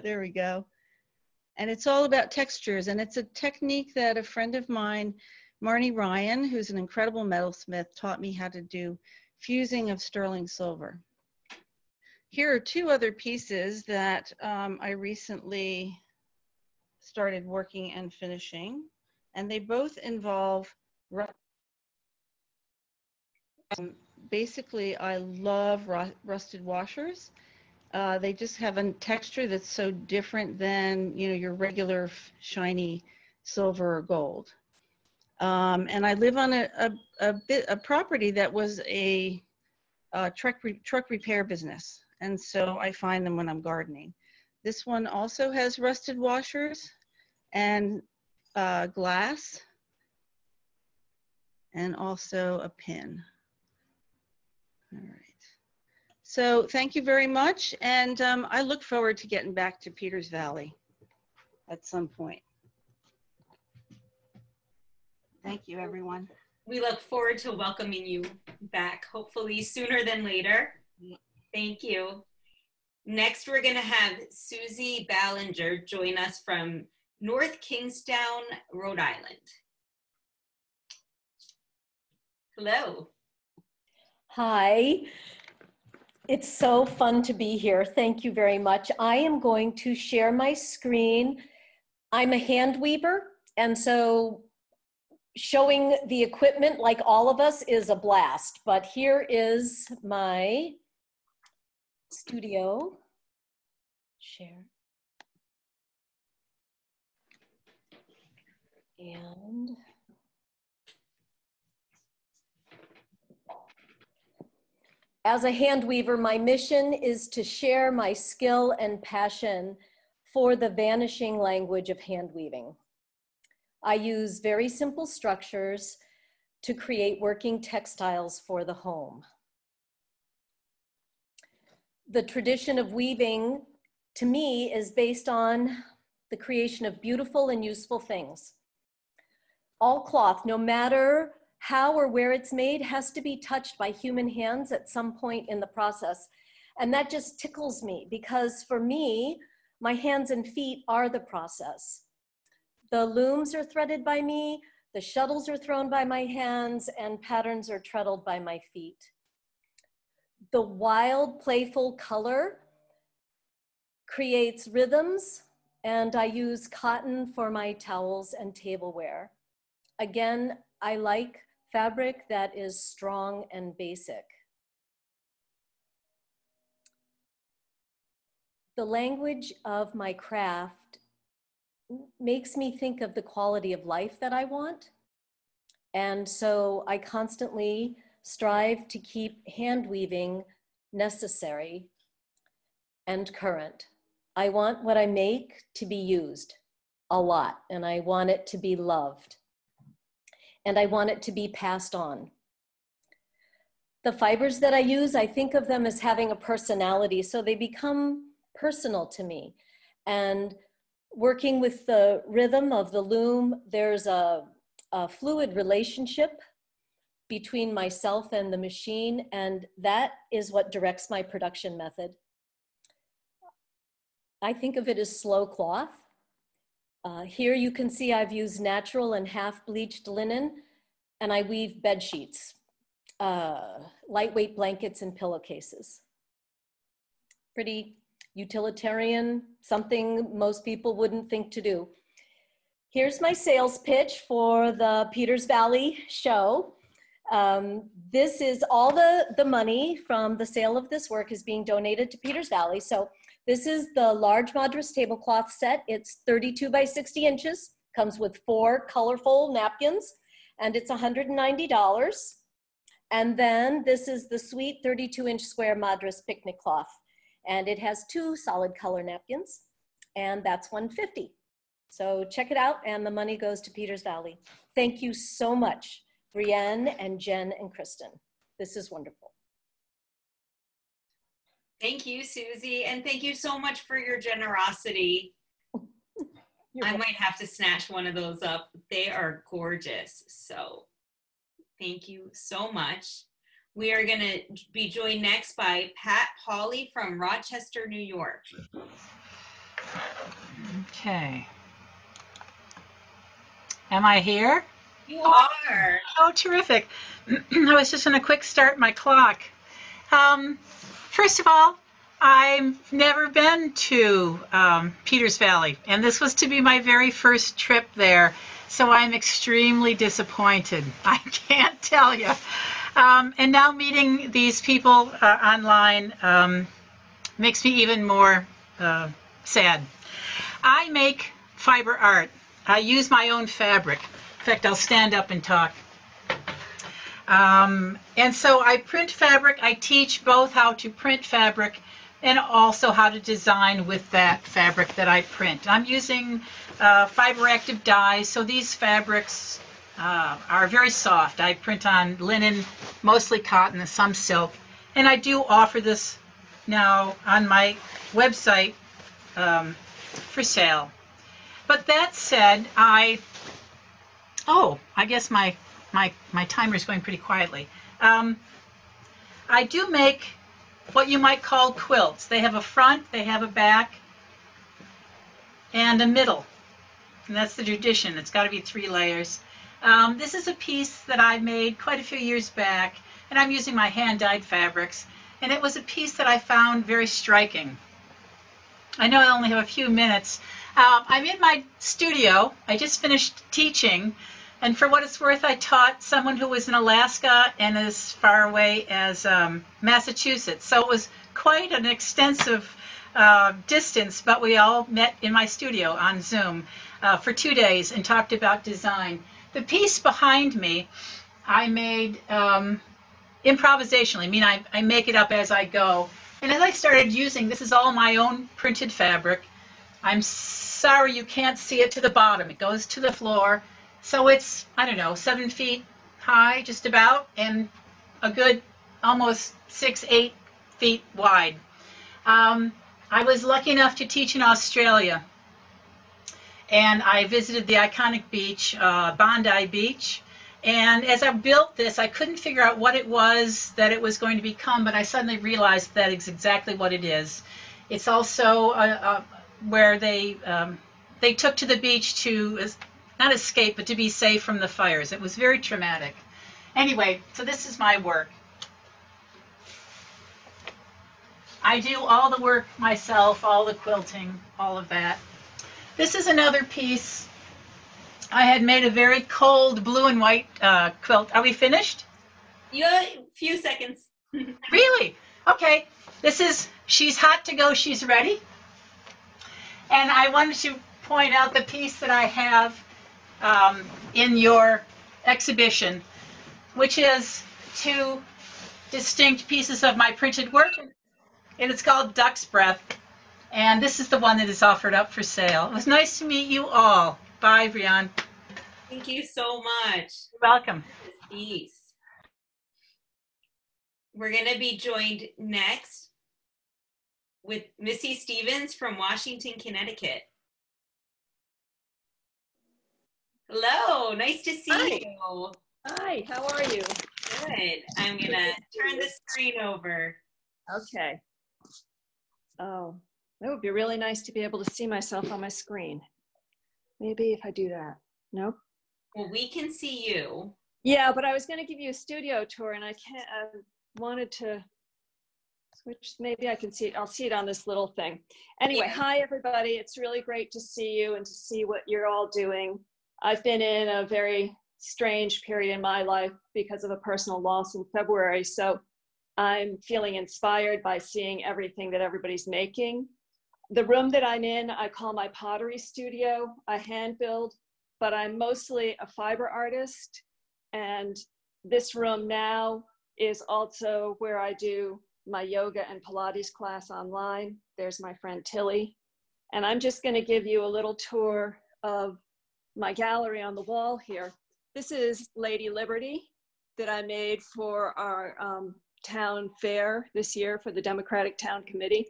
there we go. And it's all about textures, and it's a technique that a friend of mine, Marnie Ryan, who's an incredible metalsmith, taught me how to do fusing of sterling silver. Here are two other pieces that I recently started working and finishing. And they both involve, basically I love rusted washers. They just have a texture that's so different than, you know, your regular shiny silver or gold. And I live on a property that was a truck repair business. And so I find them when I'm gardening. This one also has rusted washers and glass, and also a pin. All right. So thank you very much. And I look forward to getting back to Peters Valley at some point. Thank you, everyone. We look forward to welcoming you back, hopefully sooner than later. Thank you. Next, we're going to have Susie Ballinger join us from North Kingstown, Rhode Island. Hello. Hi. It's so fun to be here. Thank you very much. I am going to share my screen I'm a hand weaver, and so showing the equipment like all of us is a blast, but here is my studio. Share. And as a hand weaver, my mission is to share my skill and passion for the vanishing language of hand weaving. I use very simple structures to create working textiles for the home. The tradition of weaving, to me, is based on the creation of beautiful and useful things. All cloth, no matter how or where it's made, has to be touched by human hands at some point in the process. And that just tickles me, because for me, my hands and feet are the process. The looms are threaded by me, the shuttles are thrown by my hands, and patterns are treadled by my feet. The wild, playful color creates rhythms, and I use cotton for my towels and tableware. Again, I like fabric that is strong and basic. The language of my craft makes me think of the quality of life that I want. And so I constantly strive to keep hand weaving necessary and current. I want what I make to be used a lot, and I want it to be loved, and I want it to be passed on. The fibers that I use, I think of them as having a personality, so they become personal to me. And working with the rhythm of the loom, there's a fluid relationship between myself and the machine, and that is what directs my production method. I think of it as slow cloth. Here you can see I've used natural and half bleached linen, and I weave bed sheets, lightweight blankets, and pillowcases. Pretty utilitarian, something most people wouldn't think to do. Here's my sales pitch for the Peters Valley show. This is all the money from the sale of this work is being donated to Peters Valley. So this is the large Madras tablecloth set. It's 32 by 60 inches, comes with 4 colorful napkins, and it's $190. And then this is the sweet 32-inch square Madras picnic cloth. And it has 2 solid color napkins, and that's $150. So check it out, and the money goes to Peters Valley. Thank you so much, Brianna and Jen and Kristen. This is wonderful. Thank you, Susie, and thank you so much for your generosity. I might have to snatch one of those up. They are gorgeous, so thank you so much. We are going to be joined next by Pat Pauley from Rochester, New York. Okay. Am I here? You are. Oh, terrific. I was just going to quick start my clock. First of all, I've never been to Peters Valley, and this was to be my very first trip there, so I'm extremely disappointed. I can't tell you. And now meeting these people online makes me even more sad. I make fiber art. I use my own fabric. In fact, I'll stand up and talk. And so I print fabric. I teach both how to print fabric and also how to design with that fabric that I print. I'm using fiber active dyes, so these fabrics are very soft. I print on linen, mostly cotton, and some silk, and I do offer this now on my website for sale. But that said, I guess my timer is going pretty quietly. I do make what you might call quilts. They have a front, they have a back, and a middle, and that's the tradition. It's got to be 3 layers. This is a piece that I made quite a few years back, and I'm using my hand-dyed fabrics, and it was a piece that I found very striking. I know I only have a few minutes. I'm in my studio. I just finished teaching, and for what it's worth, I taught someone who was in Alaska and as far away as Massachusetts. So it was quite an extensive distance, but we all met in my studio on Zoom for 2 days and talked about design. The piece behind me, I made improvisationally. I mean, I make it up as I go. And as I started using, this is all my own printed fabric. I'm sorry you can't see it to the bottom. It goes to the floor. So it's, I don't know, 7 feet high, just about, and a good almost 6, 8 feet wide. I was lucky enough to teach in Australia. And I visited the iconic beach, Bondi Beach. And as I built this, I couldn't figure out what it was that it was going to become, but I suddenly realized that it's exactly what it is. It's also where they took to the beach to not escape, but to be safe from the fires. It was very traumatic. Anyway, so this is my work. I do all the work myself, all the quilting, all of that. This is another piece. I had made a very cold blue and white quilt. Are we finished? You have a few seconds. Really? Okay. This is She's Hot to Go, She's Ready. And I wanted to point out the piece that I have in your exhibition, which is 2 distinct pieces of my printed work. And it's called Duck's Breath. And this is the one that is offered up for sale. It was nice to meet you all. Bye, Brianna. Thank you so much. You're welcome. We're going to be joined next with Missy Stevens from Washington, Connecticut. Hello, nice to see you. Hi, how are you? Good. I'm going to turn the screen over. Okay. Oh, that would be really nice to be able to see myself on my screen. Maybe if I do that. Nope. Well, we can see you. Yeah, but I was going to give you a studio tour, and I can't. I wanted to switch. Maybe I can see it. I'll see it on this little thing. Anyway, yeah. Hi, everybody. It's really great to see you and to see what you're all doing. I've been in a very strange period in my life because of a personal loss in February, so I'm feeling inspired by seeing everything that everybody's making. The room that I'm in, I call my pottery studio. I hand build, but I'm mostly a fiber artist. And this room now is also where I do my yoga and Pilates class online. There's my friend Tilly. And I'm just gonna give you a little tour of my gallery on the wall here. This is Lady Liberty that I made for our town fair this year for the Democratic Town Committee.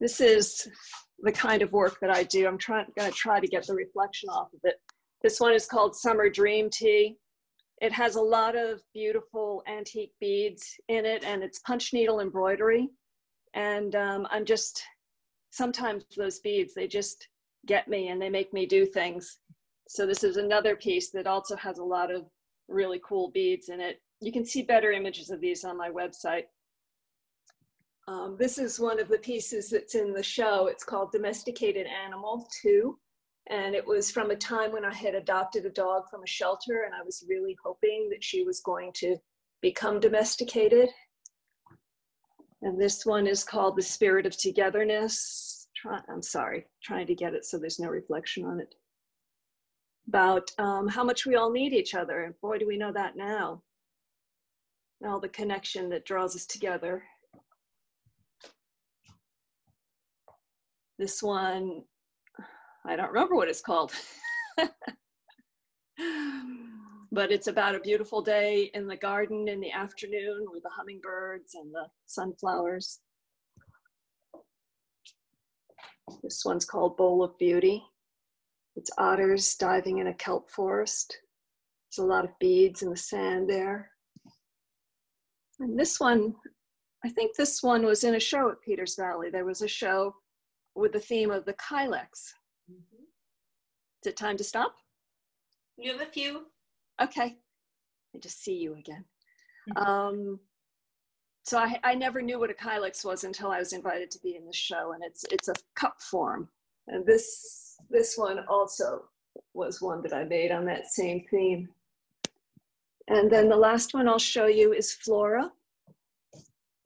This is the kind of work that I do. I'm going to try to get the reflection off of it. This one is called Summer Dream Tea. It has a lot of beautiful antique beads in it, and it's punch needle embroidery. And I'm just, sometimes those beads, they just get me and they make me do things. So this is another piece that also has a lot of really cool beads in it. You can see better images of these on my website. This is one of the pieces that's in the show. It's called Domesticated Animal 2. And it was from a time when I had adopted a dog from a shelter, and I was really hoping that she was going to become domesticated. And this one is called The Spirit of Togetherness. I'm trying to get it so there's no reflection on it. About how much we all need each other. And boy, do we know that now. And all the connection that draws us together. This one, I don't remember what it's called, but it's about a beautiful day in the garden in the afternoon with the hummingbirds and the sunflowers. This one's called Bowl of Beauty. It's otters diving in a kelp forest. There's a lot of beads in the sand there. And this one, I think this one was in a show at Peters Valley. There was a show with the theme of the Kylex. Mm-hmm. Is it time to stop? You have a few. Okay. I just see you again. Mm-hmm. So I never knew what a Kylex was until I was invited to be in the show, and it's a cup form. And this one also was one that I made on that same theme. And then the last one I'll show you is Flora.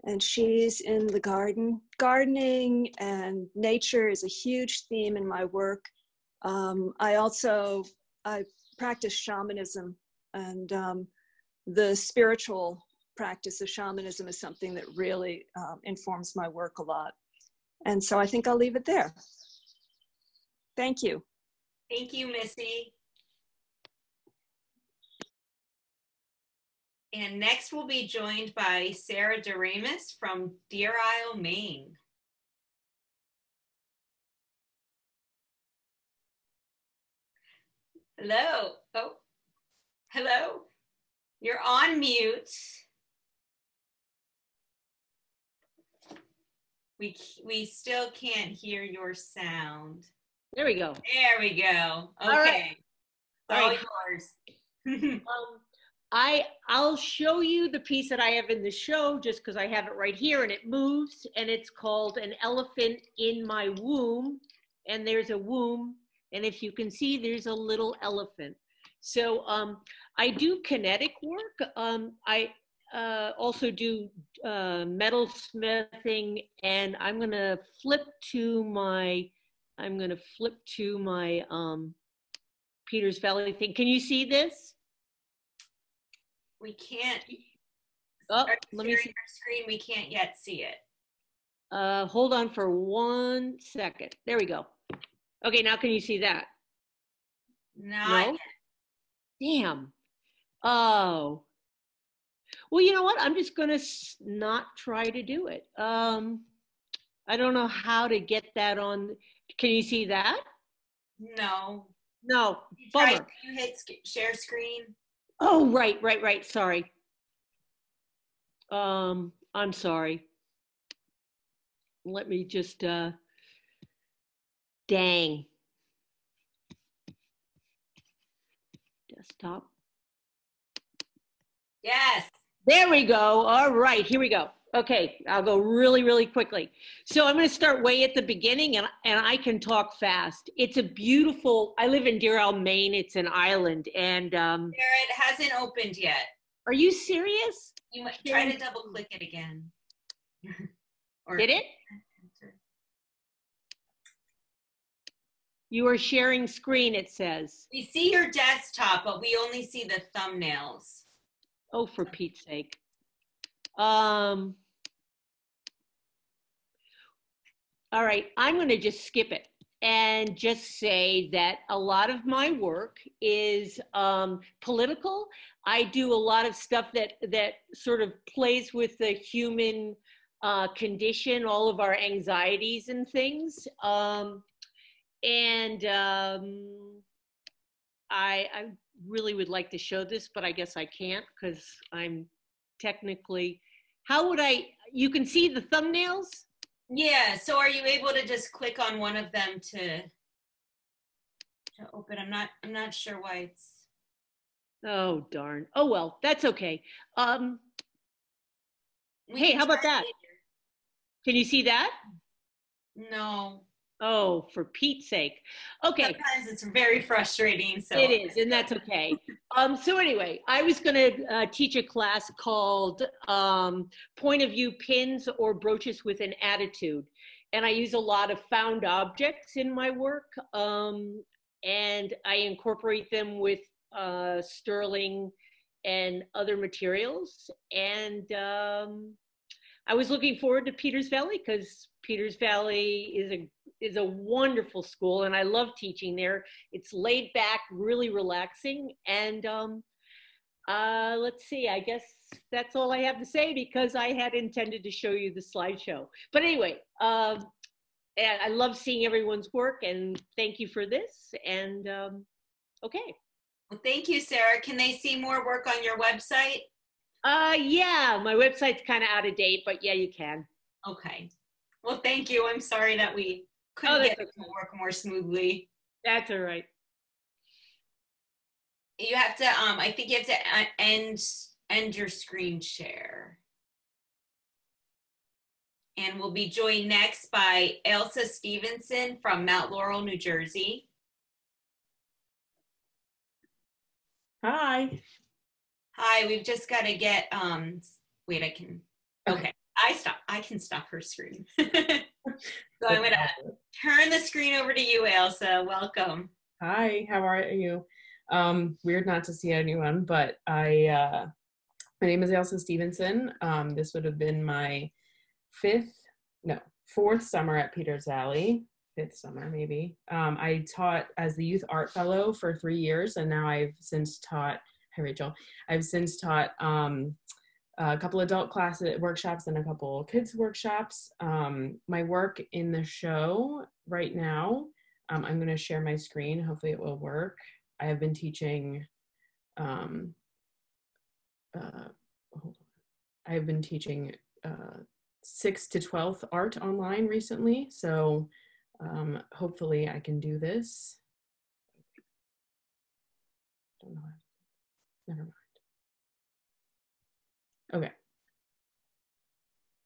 And she's in the garden. Gardening and nature is a huge theme in my work. I practice shamanism, and the spiritual practice of shamanism is something that really informs my work a lot. And so I think I'll leave it there. Thank you. Thank you, Missy. And next we'll be joined by Sarah DeRamus from Deer Isle, Maine. Hello. Oh, hello. You're on mute. We still can't hear your sound. There we go. There we go. Okay. All right. All yours. I'll show you the piece that I have in the show just because I have it right here, and it moves, and it's called An Elephant in My Womb. And there's a womb, and if you can see, there's a little elephant. So I do kinetic work. I also do metalsmithing, and I'm gonna flip to my Peters Valley thing. Can you see this? We can't. Oh, let me see. Our screen, we can't yet see it. Hold on for 1 second. There we go. Okay, now can you see that? Not yet. Damn. Oh. Well, you know what? I'm just going to not try to do it. I don't know how to get that on. Can you see that? No. No. Bummer. Can you hit share screen? Oh, right. Sorry. I'm sorry. Let me just, dang. Desktop. Yes. There we go. All right, here we go. Okay, I'll go really, really quickly. So I'm going to start way at the beginning, and I can talk fast. It's a beautiful, I live in Deer Isle, Maine. It's an island, and it hasn't opened yet. Are you serious? You might try to double click it again. Did it? You are sharing screen, it says. We see your desktop, but we only see the thumbnails. Oh, for Pete's sake. All right, I'm going to just skip it and just say that a lot of my work is political. I do a lot of stuff that sort of plays with the human condition, all of our anxieties and things. I really would like to show this, but I guess I can't because I'm technically... you can see the thumbnails? Yeah, so are you able to just click on one of them to open? I'm not sure why it's... Oh, darn. Oh, well, that's okay. Hey, how about that? Can you see that? No. Oh, for Pete's sake. Okay. Sometimes it's very frustrating. So it is, and that's okay. So anyway, I was going to teach a class called Point of View Pins or Brooches with an Attitude. And I use a lot of found objects in my work. And I incorporate them with sterling and other materials. And I was looking forward to Peters Valley because Peters Valley is a wonderful school, and I love teaching there. It's laid back, really relaxing, and let's see, I guess that's all I have to say because I had intended to show you the slideshow. But anyway, and I love seeing everyone's work, and thank you for this, and okay. Well, thank you, Sarah. Can they see more work on your website? Yeah, my website's kind of out of date, but yeah, you can. Okay. Well, thank you. I'm sorry that we couldn't get it to work more smoothly. That's all right. You have to, I think you have to end your screen share. And we'll be joined next by Elsa Stevenson from Mount Laurel, New Jersey. Hi. Hi, we've just got to get, wait, I can, okay. I can stop her screen. So I'm going to turn the screen over to you, Elsa. Welcome. Hi, how are you? Weird not to see anyone, but my name is Elsa Stevenson. This would have been my fourth summer at Peters Valley, fifth summer maybe. I taught as the youth art fellow for 3 years, and now I've since taught, hi Rachel, I've since taught a couple adult classes, workshops, and a couple kids workshops. My work in the show right now, I'm gonna share my screen, hopefully it will work. I have been teaching, hold on. I've been teaching 6th to 12th art online recently, so hopefully I can do this. Don't know. Never mind. Okay.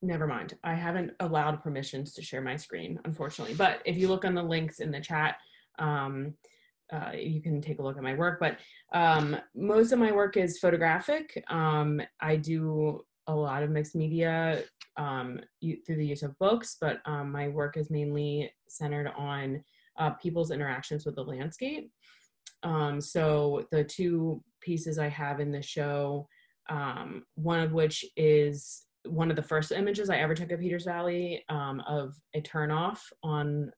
Never mind. I haven't allowed permissions to share my screen, unfortunately, but if you look on the links in the chat, you can take a look at my work, but most of my work is photographic. I do a lot of mixed media through the use of books, but my work is mainly centered on people's interactions with the landscape. So the two pieces I have in the show, one of which is one of the first images I ever took at Peters Valley of a turnoff on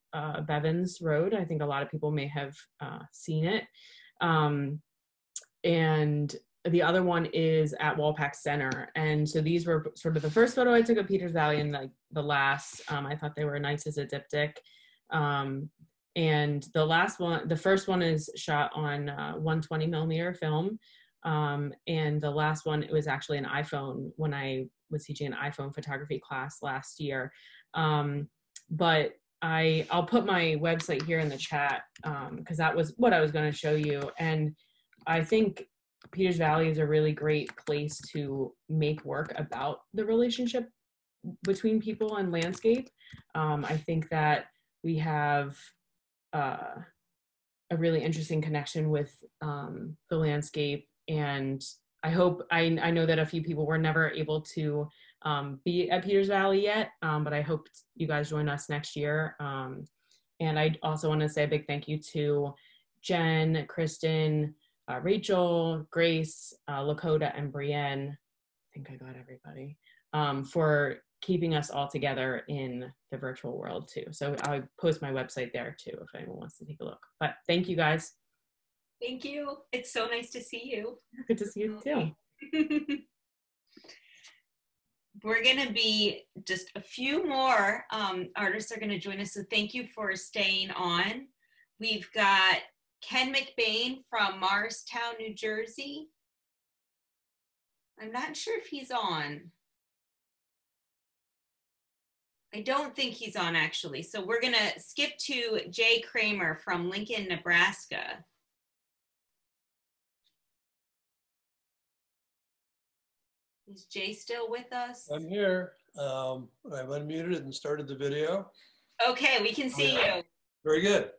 Bevins Road. I think a lot of people may have seen it. And the other one is at Walpack Center. And so these were sort of the first photo I took at Peters Valley, and like the last, I thought they were nice as a diptych. And the last one, the first one is shot on 120 millimeter film. And the last one, it was actually an iPhone when I was teaching an iPhone photography class last year. But I'll put my website here in the chat because that was what I was going to show you. And I think Peters Valley is a really great place to make work about the relationship between people and landscape. I think that we have a really interesting connection with the landscape, and I hope, I know that a few people were never able to be at Peters Valley yet, but I hope you guys join us next year. And I also want to say a big thank you to Jen, Kristen, Rachel, Grace, Lakota, and Brianna, I think I got everybody, for keeping us all together in the virtual world too. So I'll post my website there too if anyone wants to take a look. But thank you guys. Thank you. It's so nice to see you. Good to see you too. We're going to be just a few more artists are going to join us. So thank you for staying on. We've got Ken McBain from Morristown, New Jersey. I'm not sure if he's on. I don't think he's on actually. So we're gonna skip to Jay Kramer from Lincoln, Nebraska. Is Jay still with us? I'm here. I've unmuted and started the video. Okay, we can see you. Very good.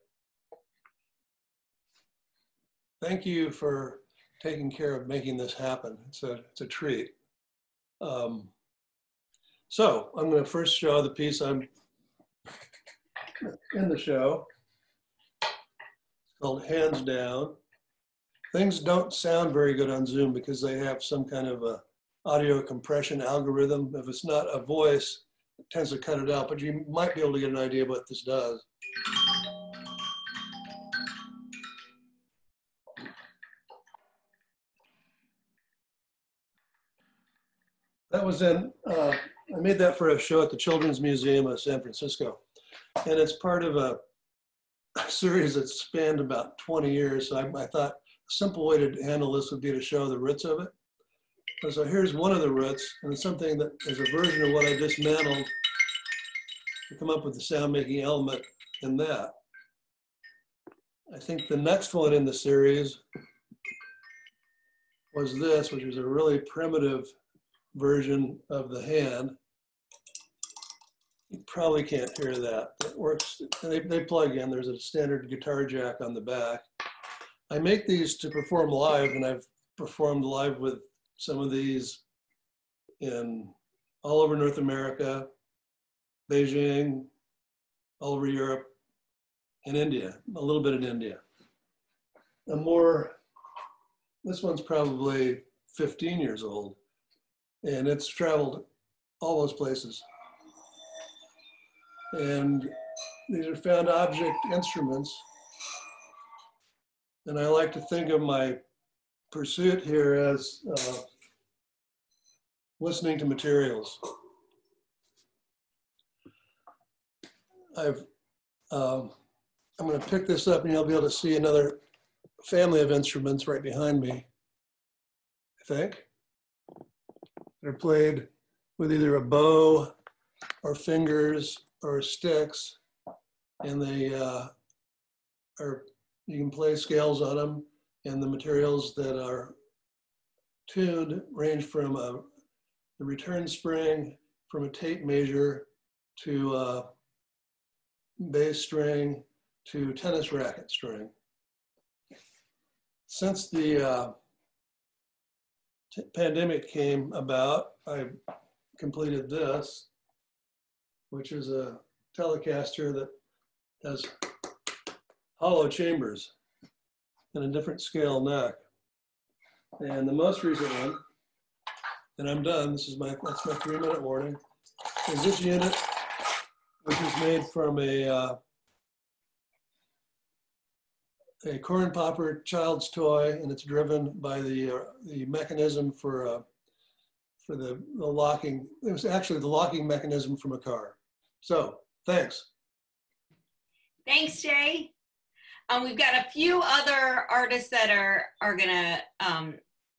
Thank you for taking care of making this happen. It's a treat. So I'm going to first show the piece I'm in the show. It's called Hands Down. Things don't sound very good on Zoom because they have some kind of a audio compression algorithm. If it's not a voice, it tends to cut it out, but you might be able to get an idea of what this does. That was in, I made that for a show at the Children's Museum of San Francisco. And it's part of a series that spanned about 20 years. So I thought a simple way to handle this would be to show the roots of it. And so here's one of the roots, and it's something that is a version of what I dismantled to come up with the sound making element in that. I think the next one in the series was this, which is a really primitive version of the hand. You probably can't hear that. It works. They plug in. There's a standard guitar jack on the back. I make these to perform live, and I've performed live with some of these in all over North America, Beijing, all over Europe, and India, a little bit in India. This one's probably 15 years old, and it's traveled all those places. And these are found object instruments. And I like to think of my pursuit here as listening to materials. I'm going to pick this up and you'll be able to see another family of instruments right behind me, I think. They're played with either a bow or fingers or sticks, and they you can play scales on them, and the materials that are tuned range from the return spring, from a tape measure, to bass string, to tennis racket string. Since the pandemic came about, I completed this, which is a Telecaster that has hollow chambers and a different scale neck. And the most recent one, and I'm done, that's my 3-minute warning, is this unit, which is made from a corn popper child's toy, and it's driven by the mechanism for the locking. It was actually the locking mechanism from a car. So thanks. Thanks, Jay. We've got a few other artists that are gonna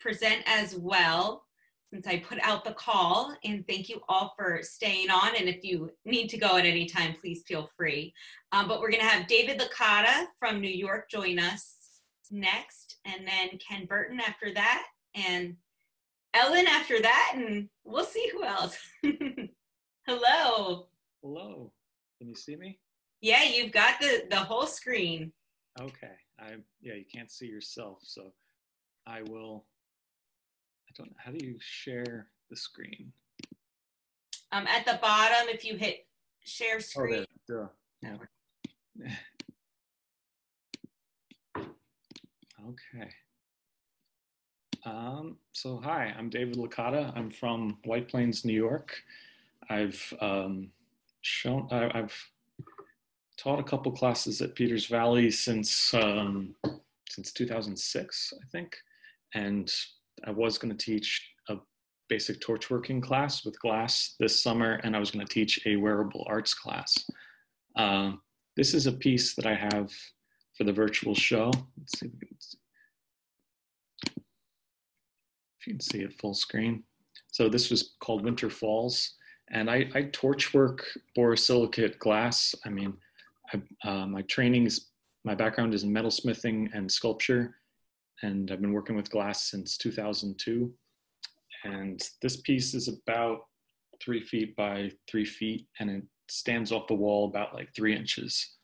present as well, since I put out the call, and thank you all for staying on. And if you need to go at any time, please feel free. But we're gonna have David Lakota from New York join us next, and then Ken Burton after that, and Ellen after that, and we'll see who else. Hello. Hello, can you see me? Yeah, you've got the whole screen. Okay, yeah, you can't see yourself, so I will. How do you share the screen? At the bottom, if you hit share screen. Oh, there. Yeah. Okay. So hi, I'm David Lakota. I'm from White Plains, New York. I've taught a couple classes at Peters Valley since 2006, I think, and I was going to teach a basic torchworking class with glass this summer, and I was going to teach a wearable arts class. This is a piece that I have for the virtual show. Let's see if you can see it full screen. So this was called Winter Falls, and I torchwork borosilicate glass. I mean, my background is in metalsmithing and sculpture, and I've been working with glass since 2002. And this piece is about 3 feet by 3 feet, and it stands off the wall about like 3 inches.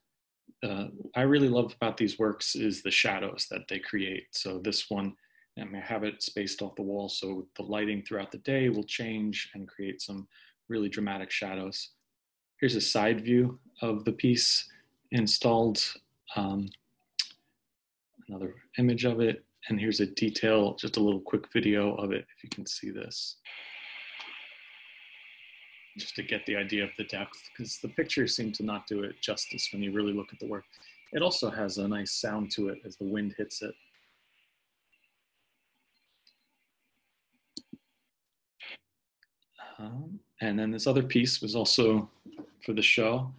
I really love about these works is the shadows that they create. So this one, I mean, I have it spaced off the wall, so the lighting throughout the day will change and create some really dramatic shadows. Here's a side view of the piece installed. Another image of it, and here's a detail, just a little quick video of it, if you can see this, just to get the idea of the depth, because the pictures seem to not do it justice when you really look at the work. It also has a nice sound to it as the wind hits it. And then this other piece was also for the show.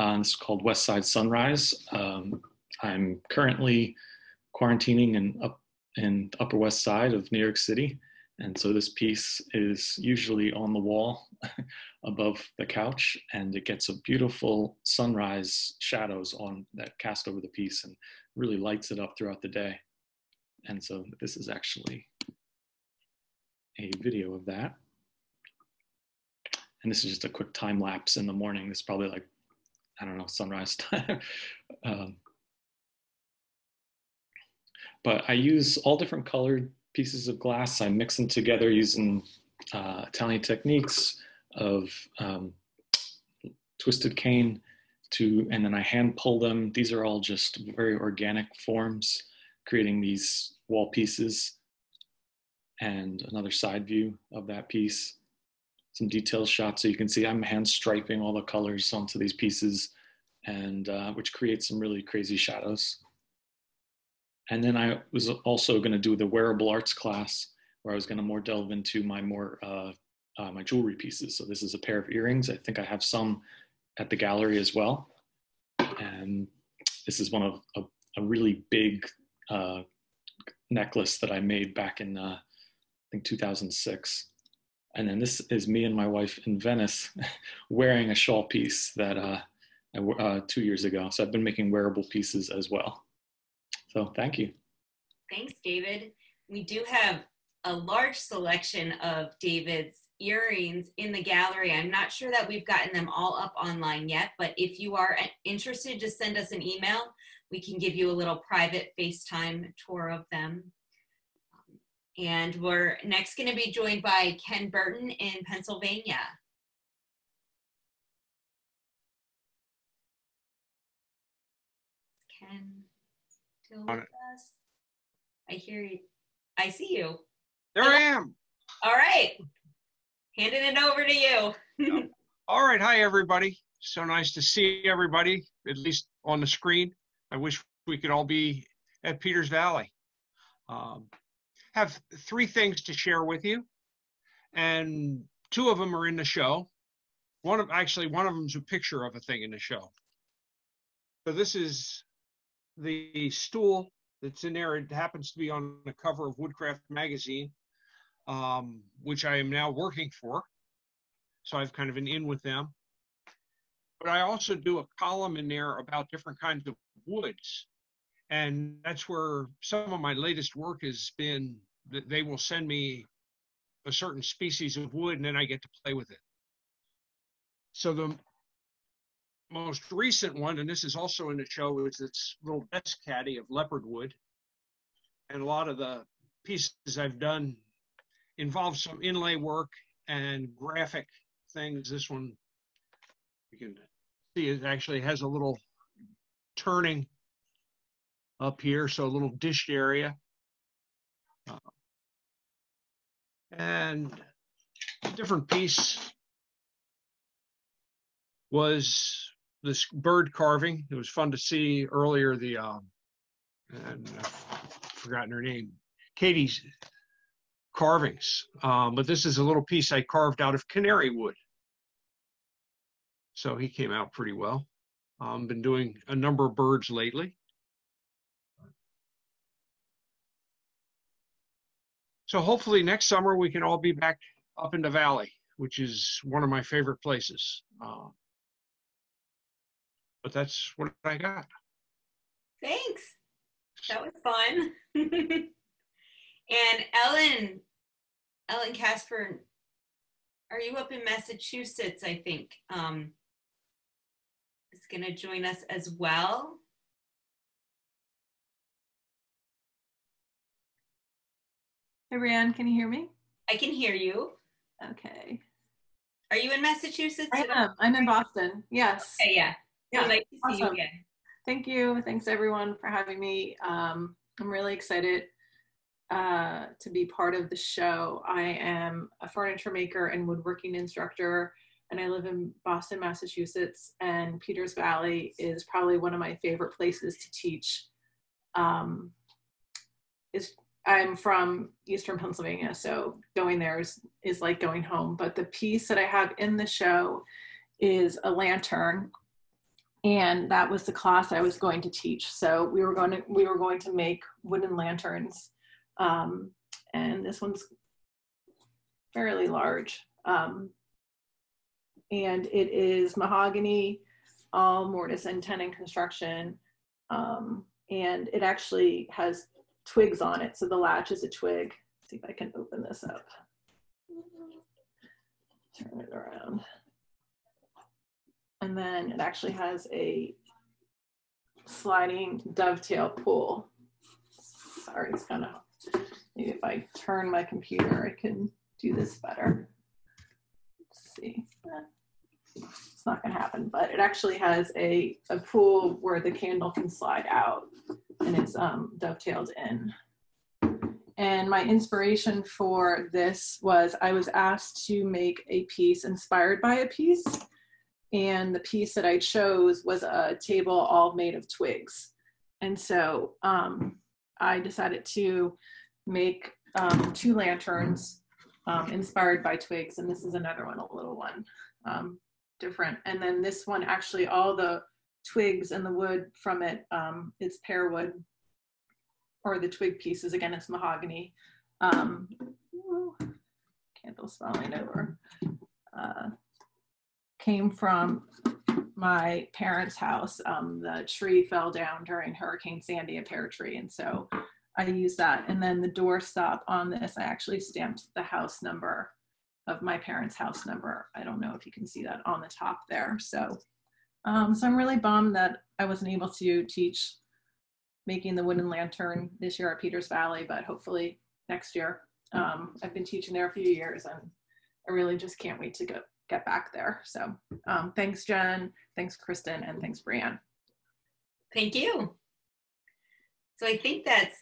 It's called West Side Sunrise. I'm currently quarantining in Upper West Side of New York City. And so this piece is usually on the wall above the couch, and it gets a beautiful sunrise shadows on that cast over the piece and really lights it up throughout the day. And so this is actually a video of that. And this is just a quick time lapse in the morning. This is probably like, I don't know, sunrise time. But I use all different colored pieces of glass. I mix them together using Italian techniques of twisted cane and then I hand pull them. These are all just very organic forms, creating these wall pieces and another side view of that piece. Some detail shots, so you can see I'm hand striping all the colors onto these pieces, and which creates some really crazy shadows. And then I was also going to do the wearable arts class, where I was going to more delve into my my jewelry pieces. So this is a pair of earrings. I think I have some at the gallery as well. And this is one of a really big necklace that I made back in, I think 2006. And then this is me and my wife in Venice wearing a shawl piece that I wore 2 years ago. So I've been making wearable pieces as well. So thank you. Thanks, David. We do have a large selection of David's earrings in the gallery. I'm not sure that we've gotten them all up online yet, but if you are interested, just send us an email. We can give you a little private FaceTime tour of them. And we're next going to be joined by Ken Burton in Pennsylvania. Ken, still with us? I hear you. I see you. There I am. All right. Handing it over to you. All right. Hi, everybody. So nice to see everybody, at least on the screen. I wish we could all be at Peters Valley. Have three things to share with you, and two of them are in the show. One of them's a picture of a thing in the show. So this is the stool that's in there. It happens to be on the cover of Woodcraft magazine, which I am now working for. So I've kind of an in with them. But I also do a column in there about different kinds of woods. And that's where some of my latest work has been. They will send me a certain species of wood, and then I get to play with it. So the most recent one, and this is also in the show, is this little desk caddy of leopard wood. And a lot of the pieces I've done involve some inlay work and graphic things. This one, you can see it actually has a little turning up here, so a little dished area, and a different piece was this bird carving. It was fun to see earlier. The and I've forgotten her name, Katie's carvings, but this is a little piece I carved out of canary wood, so he came out pretty well. Been doing a number of birds lately. So hopefully next summer we can all be back up in the valley, which is one of my favorite places. But that's what I got. Thanks. That was fun. And Ellen Casper, are you up in Massachusetts, I think? Is going to join us as well. Hey, Brianna, can you hear me? I can hear you. Okay. Are you in Massachusetts? I am. I'm in Boston. Yes. Okay, yeah. Yeah. Nice to see you again. Thank you. Thanks, everyone, for having me. I'm really excited to be part of the show. I am a furniture maker and woodworking instructor, and I live in Boston, Massachusetts, and Peters Valley is probably one of my favorite places to teach. I'm from Eastern Pennsylvania, so going there is like going home. But the piece that I have in the show is a lantern, and that was the class I was going to teach. So we were going to make wooden lanterns, and this one's fairly large, and it is mahogany, all mortise and tenon construction, and it actually has twigs on it. So the latch is a twig. Let's see if I can open this up. turn it around. And then it actually has a sliding dovetail pull. Sorry, it's gonna, maybe if I turn my computer, I can do this better. Let's see. It's not gonna happen, but it actually has a pull where the candle can slide out and it's dovetailed in. And my inspiration for this was I was asked to make a piece inspired by a piece. And the piece that I chose was a table all made of twigs. And so I decided to make two lanterns inspired by twigs. And this is another one, a little one, different. And then this one, actually all the twigs and the wood from it, it's pear wood, or the twig pieces, again, it's mahogany. Candle's falling over. Came from my parents' house. The tree fell down during Hurricane Sandy, a pear tree, and so I used that. And then the doorstop on this, I actually stamped the house number of my parents' house number. I don't know if you can see that on the top there. So, so I'm really bummed that I wasn't able to teach making the wooden lantern this year at Peters Valley, but hopefully next year. I've been teaching there a few years and I really just can't wait to get back there. So thanks, Jen, thanks, Kristen, and thanks, Brianna. Thank you. So I think that's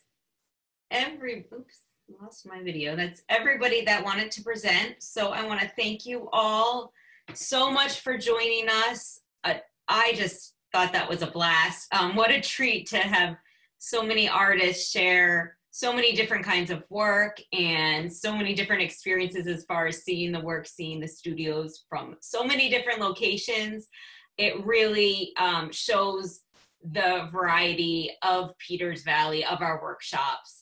oops, lost my video. That's everybody that wanted to present. So I wanna thank you all so much for joining us. I just thought that was a blast. What a treat to have so many artists share so many different kinds of work and so many different experiences as far as seeing the work, seeing the studios from so many different locations. It really shows the variety of Peters Valley, of our workshops,